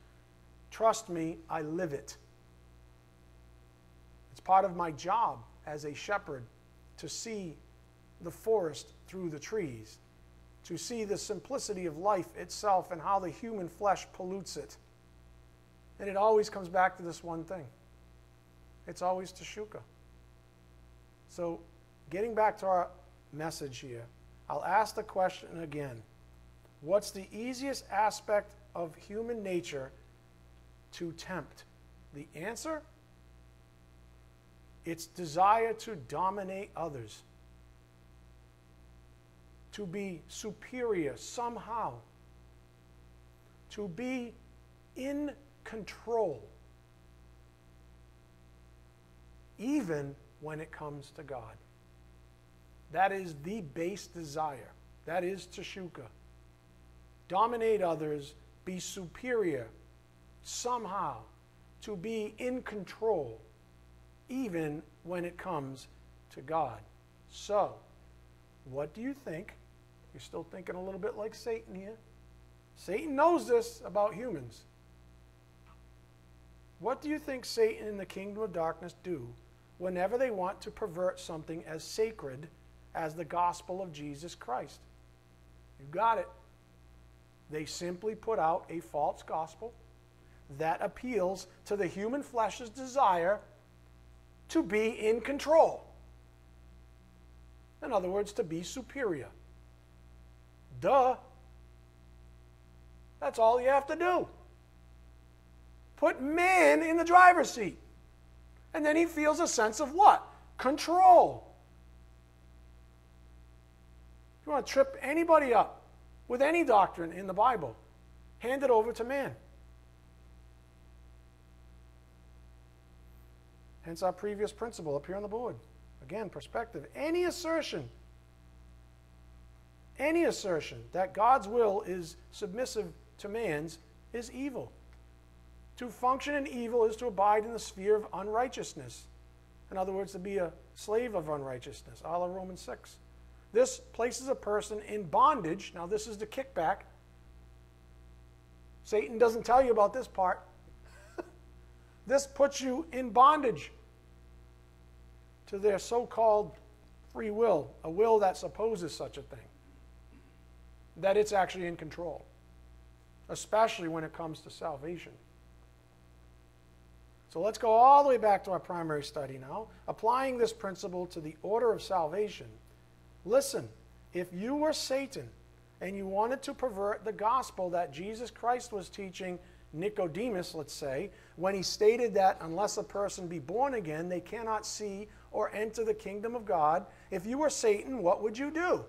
Trust me, I live it. It's part of my job as a shepherd to see the forest through the trees, to see the simplicity of life itself and how the human flesh pollutes it. And it always comes back to this one thing. It's always Teshuvah. So getting back to our message here, I'll ask the question again. What's the easiest aspect of human nature to tempt? The answer? It's desire to dominate others. To be superior somehow. To be in control. Even when it comes to God. That is the base desire. That is Teshuvah. Dominate others, be superior somehow, to be in control, even when it comes to God. So, what do you think? You're still thinking a little bit like Satan here. Satan knows this about humans. What do you think Satan and the kingdom of darkness do whenever they want to pervert something as sacred as the gospel of Jesus Christ? You got it. They simply put out a false gospel that appeals to the human flesh's desire to be in control. In other words, to be superior. Duh. That's all you have to do. Put man in the driver's seat. And then he feels a sense of what? Control. You want to trip anybody up with any doctrine in the Bible, hand it over to man. Hence our previous principle up here on the board. Again, perspective. Any assertion that God's will is submissive to man's is evil. To function in evil is to abide in the sphere of unrighteousness. In other words, to be a slave of unrighteousness, a la Romans 6. This places a person in bondage. Now, this is the kickback. Satan doesn't tell you about this part. This puts you in bondage to their so-called free will, a will that supposes such a thing, that it's actually in control, especially when it comes to salvation. So let's go all the way back to our primary study now, applying this principle to the order of salvation. Listen, if you were Satan and you wanted to pervert the gospel that Jesus Christ was teaching Nicodemus, let's say, when he stated that unless a person be born again, they cannot see or enter the kingdom of God, if you were Satan, what would you do?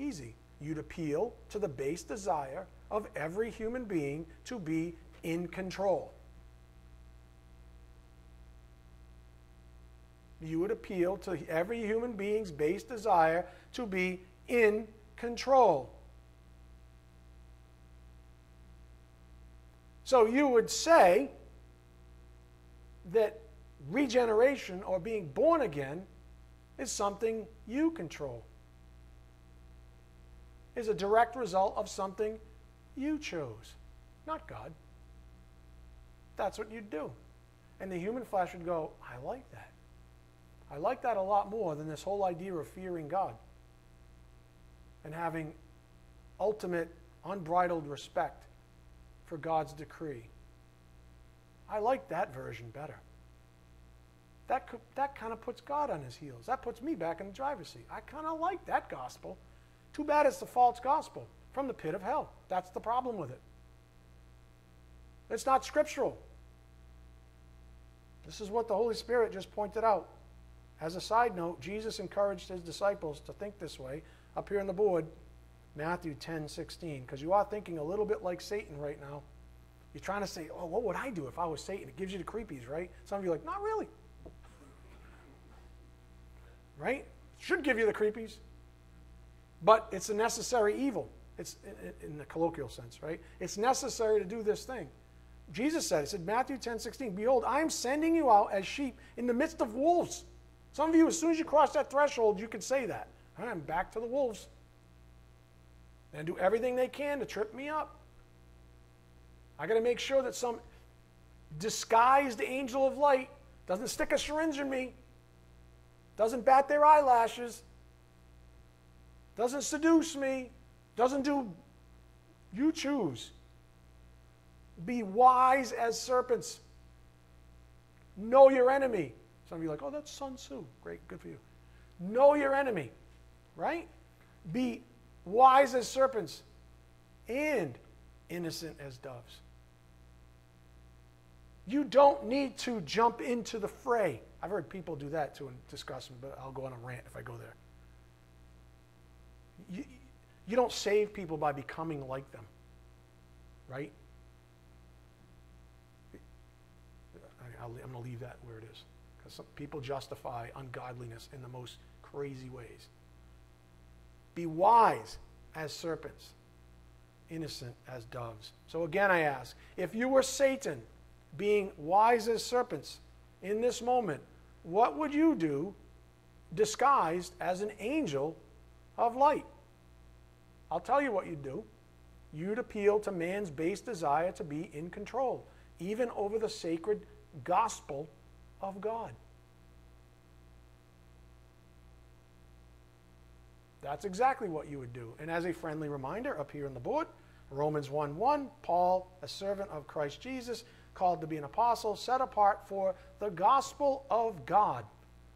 Easy. You'd appeal to the base desire of every human being to be in control. You would appeal to every human being's base desire to be in control. So you would say that regeneration or being born again is something you control, is a direct result of something you chose, not God. That's what you'd do. And the human flesh would go, I like that. I like that a lot more than this whole idea of fearing God and having ultimate, unbridled respect for God's decree. I like that version better. That kind of puts God on his heels. That puts me back in the driver's seat. I kind of like that gospel. Too bad it's the false gospel from the pit of hell. That's the problem with it. It's not scriptural. This is what the Holy Spirit just pointed out. As a side note, Jesus encouraged his disciples to think this way up here on the board, Matthew 10:16, because you are thinking a little bit like Satan right now. You're trying to say, oh, what would I do if I was Satan? It gives you the creepies, right? Some of you are like, not really. Right? It should give you the creepies. But it's a necessary evil. It's in the colloquial sense, right? It's necessary to do this thing. Jesus said, he said, Matthew 10:16, behold, I am sending you out as sheep in the midst of wolves. Some of you, as soon as you cross that threshold, you could say that. I am back to the wolves. And do everything they can to trip me up. I got to make sure that some disguised angel of light doesn't stick a syringe in me, doesn't bat their eyelashes, doesn't seduce me, doesn't do, you choose. Be wise as serpents. Know your enemy. Some of you are like, oh, that's Sun Tzu. Great, good for you. Know your enemy, right? Be wise as serpents and innocent as doves. You don't need to jump into the fray. I've heard people do that too in discussion, but I'll go on a rant if I go there. You don't save people by becoming like them, right? I'm going to leave that where it is, because some people justify ungodliness in the most crazy ways. Be wise as serpents, innocent as doves. So again, I ask, if you were Satan being wise as serpents in this moment, what would you do disguised as an angel of light? I'll tell you what you'd do. You'd appeal to man's base desire to be in control, even over the sacred gospel of God. That's exactly what you would do. And as a friendly reminder, up here on the board, Romans 1:1, Paul, a servant of Christ Jesus, called to be an apostle, set apart for the gospel of God.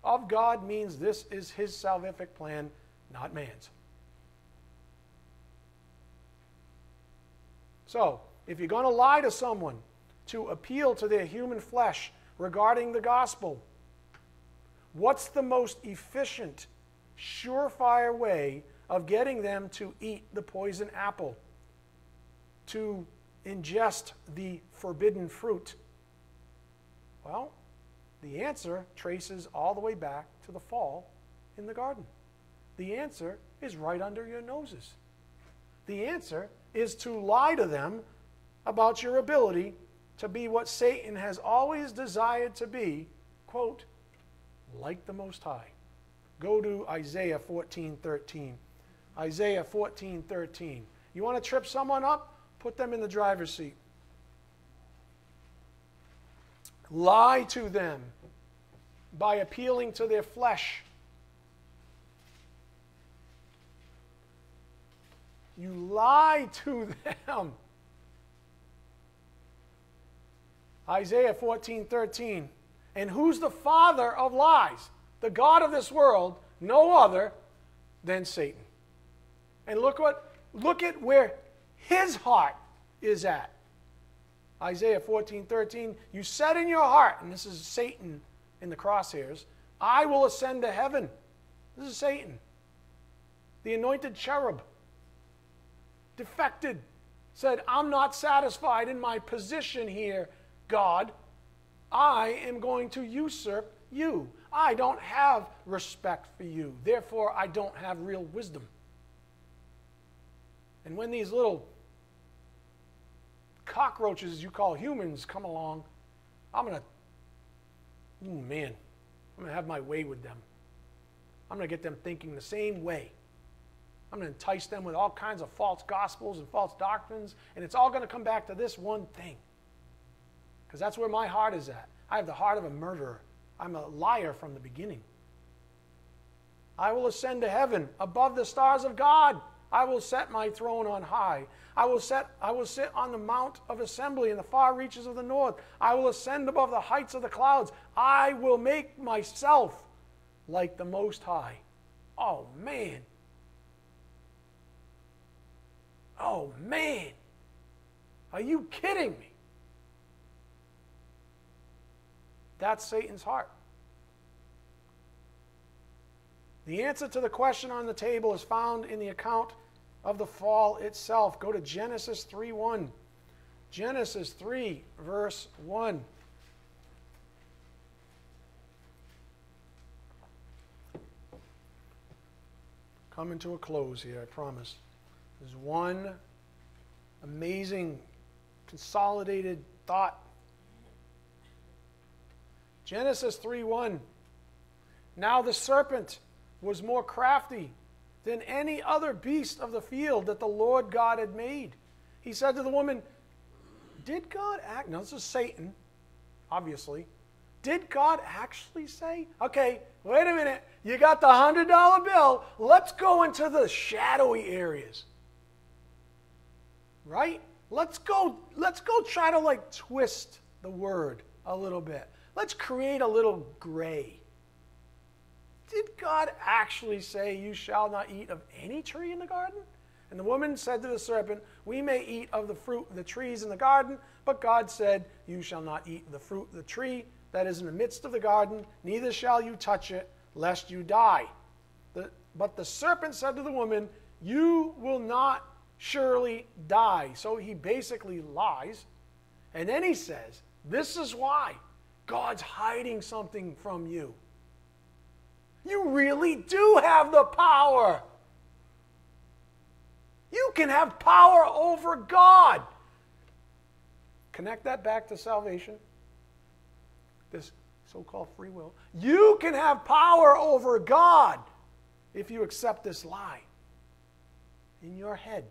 Of God means this is his salvific plan, not man's. So, if you're going to lie to someone to appeal to their human flesh regarding the gospel, what's the most efficient, surefire way of getting them to eat the poison apple, to ingest the forbidden fruit? Well, the answer traces all the way back to the fall in the garden. The answer is right under your noses. The answer is to lie to them about your ability to be what Satan has always desired to be, quote, like the Most High. Go to Isaiah 14:13. Isaiah 14:13. You want to trip someone up? Put them in the driver's seat. Lie to them by appealing to their flesh. You lie to them. Isaiah 14:13. And who's the father of lies? The God of this world, no other than Satan. And look at where his heart is at. Isaiah 14:13, you said in your heart, and this is Satan in the crosshairs, I will ascend to heaven. This is Satan, the anointed cherub, defected, said, I'm not satisfied in my position here, God. I am going to usurp you. I don't have respect for you. Therefore, I don't have real wisdom. And when these little cockroaches you call humans come along, I'm going to have my way with them. I'm going to get them thinking the same way. I'm going to entice them with all kinds of false gospels and false doctrines, and it's all going to come back to this one thing. Because that's where my heart is at. I have the heart of a murderer. I'm a liar from the beginning. I will ascend to heaven above the stars of God. I will set my throne on high. I will sit on the mount of assembly in the far reaches of the north. I will ascend above the heights of the clouds. I will make myself like the Most High. Oh, man. Oh, man. Are you kidding me? That's Satan's heart. The answer to the question on the table is found in the account of the fall itself. Go to Genesis 3:1. Genesis 3, verse 1. Coming to a close here, I promise. There's one amazing, consolidated thought. Genesis 3:1. Now the serpent was more crafty than any other beast of the field that the Lord God had made. He said to the woman, did God act? Now, this is Satan, obviously. Did God actually say, okay, wait a minute, you got the $100 bill, let's go into the shadowy areas. Right? Let's go try to like twist the word a little bit. Let's create a little gray. Did God actually say, you shall not eat of any tree in the garden? And the woman said to the serpent, we may eat of the fruit of the trees in the garden, but God said, you shall not eat the fruit of the tree that is in the midst of the garden, neither shall you touch it, lest you die. But the serpent said to the woman, you will not surely die. So he basically lies. And then he says, this is why God's hiding something from you. You really do have the power. You can have power over God. Connect that back to salvation. This so-called free will. You can have power over God if you accept this lie in your head.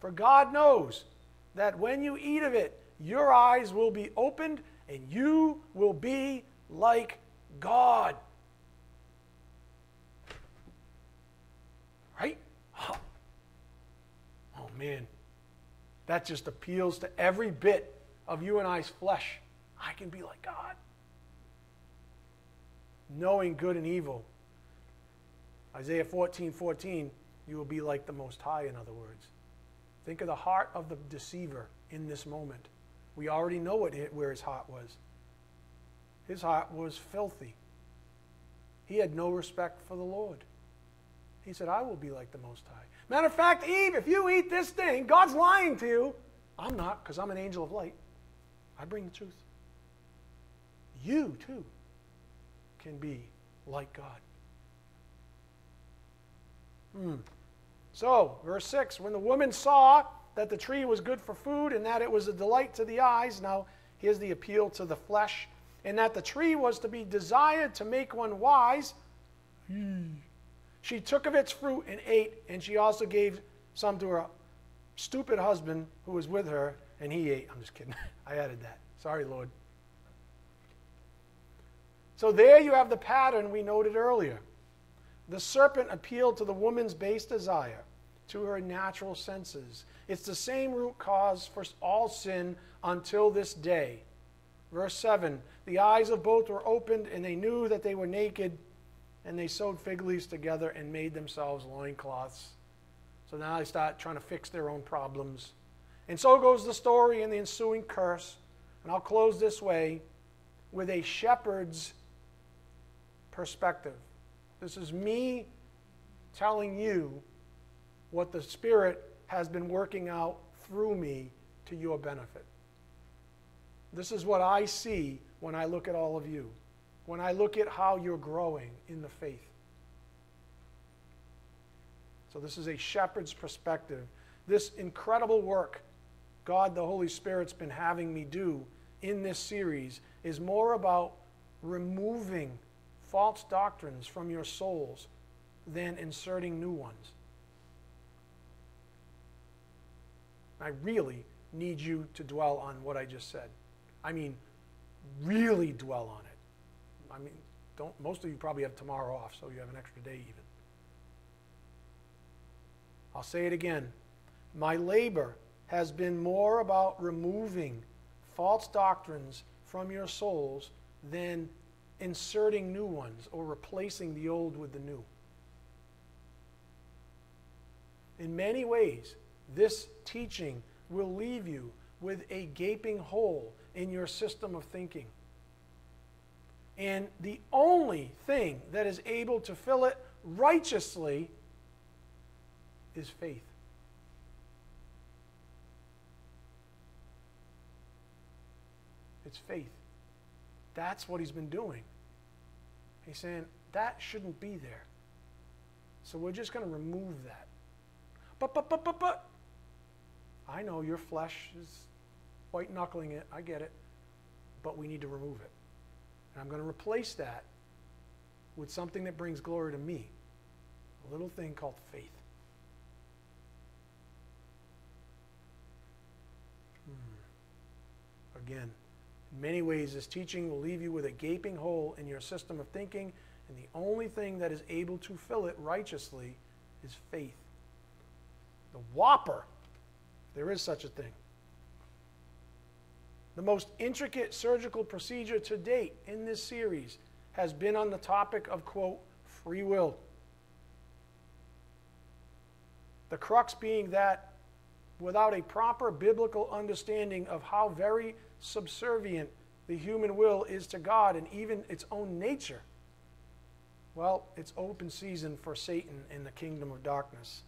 For God knows that when you eat of it, your eyes will be opened and you will be like God. Right? Oh, man. That just appeals to every bit of you and I's flesh. I can be like God. Knowing good and evil. Isaiah 14:14, you will be like the Most High, in other words. Think of the heart of the deceiver in this moment. We already know where his heart was. His heart was filthy. He had no respect for the Lord. He said, I will be like the Most High. Matter of fact, Eve, if you eat this thing, God's lying to you. I'm not, because I'm an angel of light. I bring the truth. You, too, can be like God. So, verse 6, when the woman saw that the tree was good for food and that it was a delight to the eyes. Now, here's the appeal to the flesh. And that the tree was to be desired to make one wise. She took of its fruit and ate, and she also gave some to her stupid husband who was with her, and he ate. I'm just kidding. I added that. Sorry, Lord. So there you have the pattern we noted earlier. The serpent appealed to the woman's base desire, to her natural senses. It's the same root cause for all sin until this day. Verse 7, the eyes of both were opened, and they knew that they were naked, and they sewed fig leaves together and made themselves loincloths. So now they start trying to fix their own problems. And so goes the story and the ensuing curse. And I'll close this way with a shepherd's perspective. This is me telling you what the Spirit has been working out through me to your benefit. This is what I see when I look at all of you, when I look at how you're growing in the faith. So this is a shepherd's perspective. this incredible work God the Holy Spirit's been having me do in this series is more about removing false doctrines from your souls than inserting new ones. I really need you to dwell on what I just said. I mean, really dwell on it. I mean, don't, most of you probably have tomorrow off, so you have an extra day even. I'll say it again. My labor has been more about removing false doctrines from your souls than inserting new ones or replacing the old with the new. In many ways, this teaching will leave you with a gaping hole in your system of thinking. And the only thing that is able to fill it righteously is faith. It's faith. That's what he's been doing. He's saying, that shouldn't be there. So we're just going to remove that. But. I know your flesh is white-knuckling it. I get it. But we need to remove it. And I'm going to replace that with something that brings glory to me. A little thing called faith. Again, in many ways, this teaching will leave you with a gaping hole in your system of thinking, and the only thing that is able to fill it righteously is faith. The whopper, if there is such a thing. The most intricate surgical procedure to date in this series has been on the topic of, quote, free will. The crux being that without a proper biblical understanding of how very subservient the human will is to God and even its own nature, well, it's open season for Satan in the kingdom of darkness.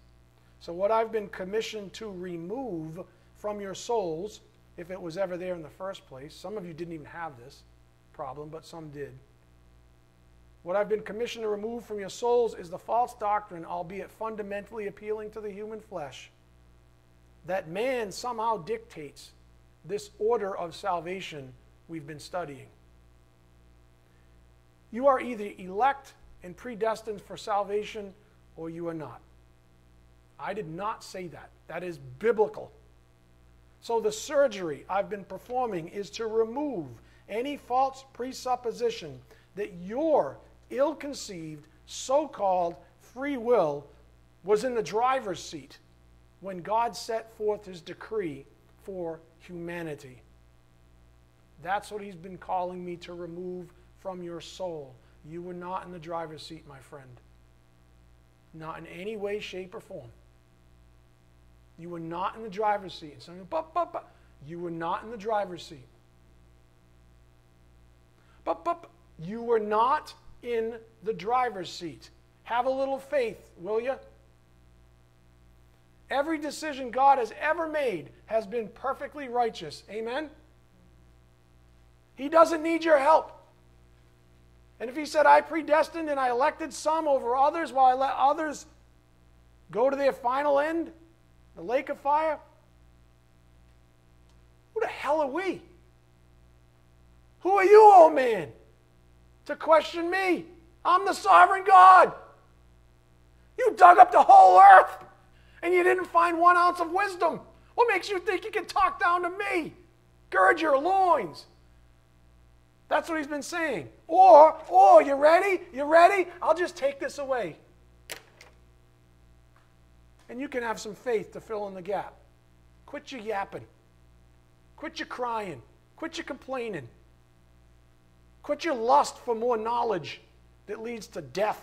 So what I've been commissioned to remove from your souls, if it was ever there in the first place, some of you didn't even have this problem, but some did. What I've been commissioned to remove from your souls is the false doctrine, albeit fundamentally appealing to the human flesh, that man somehow dictates this order of salvation we've been studying. You are either elect and predestined for salvation, or you are not. I did not say that. That is biblical. So the surgery I've been performing is to remove any false presupposition that your ill-conceived, so-called free will was in the driver's seat when God set forth his decree for humanity. That's what he's been calling me to remove from your soul. You were not in the driver's seat, my friend. Not in any way, shape, or form. You were not in the driver's seat. And some of you, but. You were not in the driver's seat. But. You were not in the driver's seat. Have a little faith, will you? Every decision God has ever made has been perfectly righteous. Amen? He doesn't need your help. And if he said, I predestined and I elected some over others while I let others go to their final end, the lake of fire, who the hell are we? Who are you, old man, to question me? I'm the sovereign God. You dug up the whole earth, and you didn't find 1 ounce of wisdom. What makes you think you can talk down to me? Gird your loins. That's what he's been saying. Or, you ready? You ready? I'll just take this away. And you can have some faith to fill in the gap. Quit your yapping. Quit your crying. Quit your complaining. Quit your lust for more knowledge that leads to death.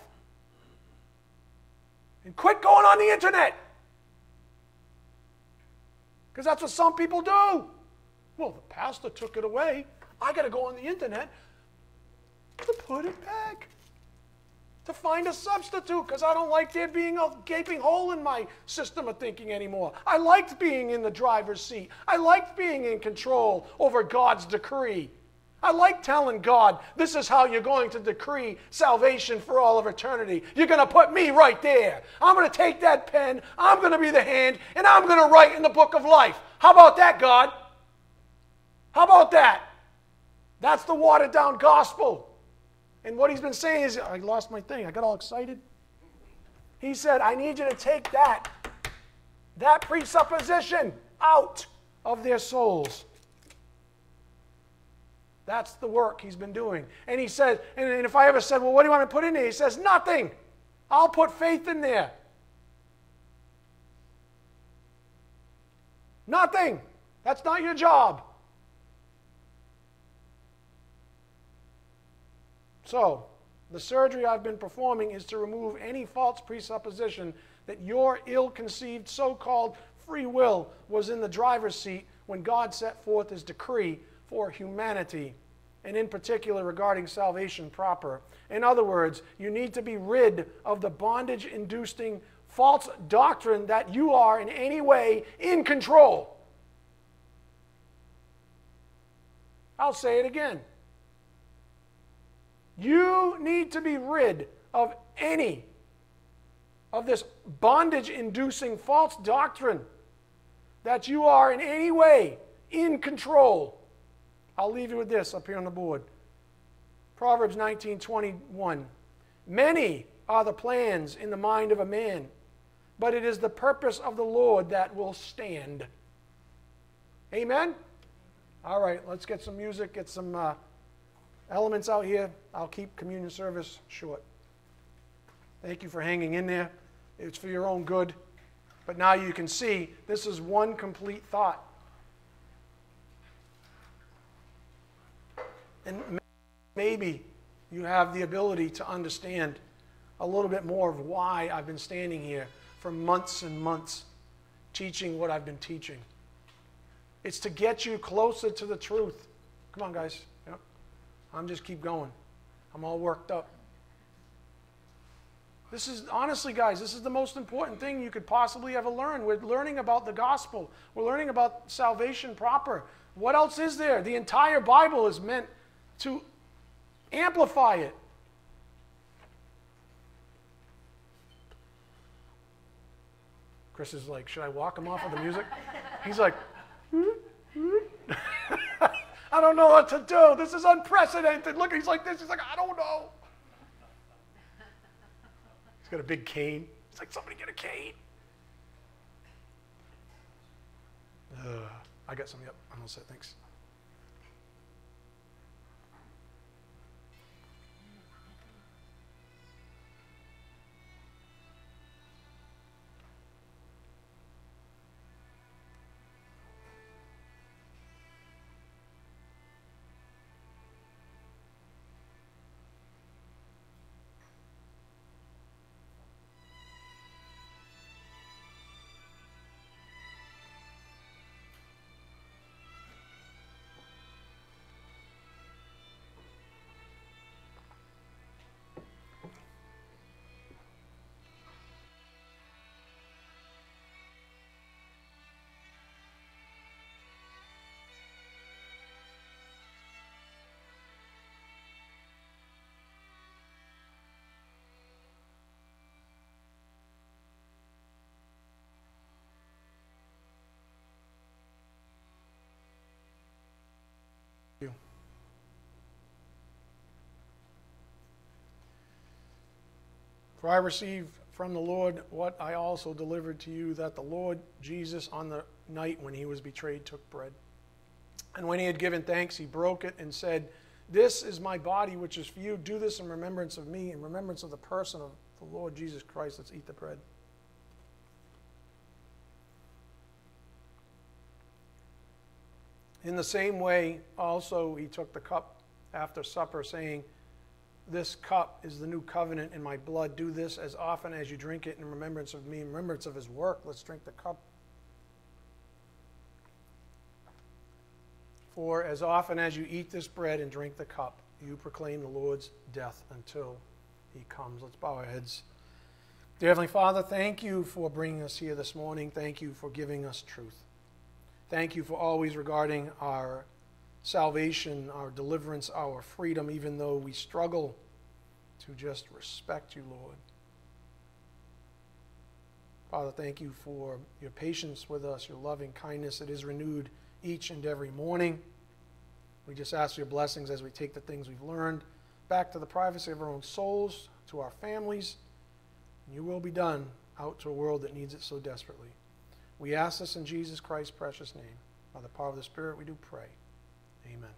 And quit going on the internet. Because that's what some people do. Well, the pastor took it away. I got to go on the internet to put it back, to find a substitute, because I don't like there being a gaping hole in my system of thinking anymore. I liked being in the driver's seat. I liked being in control over God's decree. I like telling God, this is how you're going to decree salvation for all of eternity. You're going to put me right there. I'm going to take that pen, I'm going to be the hand, and I'm going to write in the book of life. How about that, God? How about that? That's the watered-down gospel. And what he's been saying is, I lost my thing. I got all excited. He said, I need you to take that presupposition out of their souls. That's the work he's been doing. And he says, and if I ever said, well, what do you want to put in there? He says, nothing. I'll put faith in there. Nothing. That's not your job. So, the surgery I've been performing is to remove any false presupposition that your ill-conceived so-called free will was in the driver's seat when God set forth his decree for humanity, and in particular regarding salvation proper. In other words, you need to be rid of the bondage-inducing false doctrine that you are in any way in control. I'll say it again. You need to be rid of any of this bondage-inducing false doctrine that you are in any way in control. I'll leave you with this up here on the board. Proverbs 19:21. Many are the plans in the mind of a man, but it is the purpose of the Lord that will stand. Amen? All right, let's get some music, get some elements out here. I'll keep communion service short. Thank you for hanging in there. It's for your own good. But now you can see this is one complete thought. And maybe you have the ability to understand a little bit more of why I've been standing here for months and months teaching what I've been teaching. It's to get you closer to the truth. Come on, guys. I'm just keep going. I'm all worked up. This is, honestly, guys, this is the most important thing you could possibly ever learn. We're learning about the gospel. We're learning about salvation proper. What else is there? The entire Bible is meant to amplify it. Chris is like, should I walk him off with the music? He's like, I don't know what to do. This is unprecedented. Look, he's like this. He's like, I don't know. He's got a big cane. He's like, somebody get a cane. I got something up. I'm all set. Thanks. For I received from the Lord what I also delivered to you, that the Lord Jesus on the night when he was betrayed took bread. And when he had given thanks, he broke it and said, this is my body which is for you. Do this in remembrance of me, in remembrance of the person of the Lord Jesus Christ. Let's eat the bread. In the same way, also, he took the cup after supper, saying, this cup is the new covenant in my blood. Do this as often as you drink it in remembrance of me, in remembrance of his work. Let's drink the cup. For as often as you eat this bread and drink the cup, you proclaim the Lord's death until he comes. Let's bow our heads. Dear Heavenly Father, thank you for bringing us here this morning. Thank you for giving us truth. Thank you for always regarding our salvation, our deliverance, our freedom, even though we struggle to just respect you, Lord. Father, thank you for your patience with us, your loving kindness that is renewed each and every morning. We just ask for your blessings as we take the things we've learned back to the privacy of our own souls, to our families, and your will be done out to a world that needs it so desperately. We ask this in Jesus Christ's precious name. By the power of the Spirit, we do pray. Amen.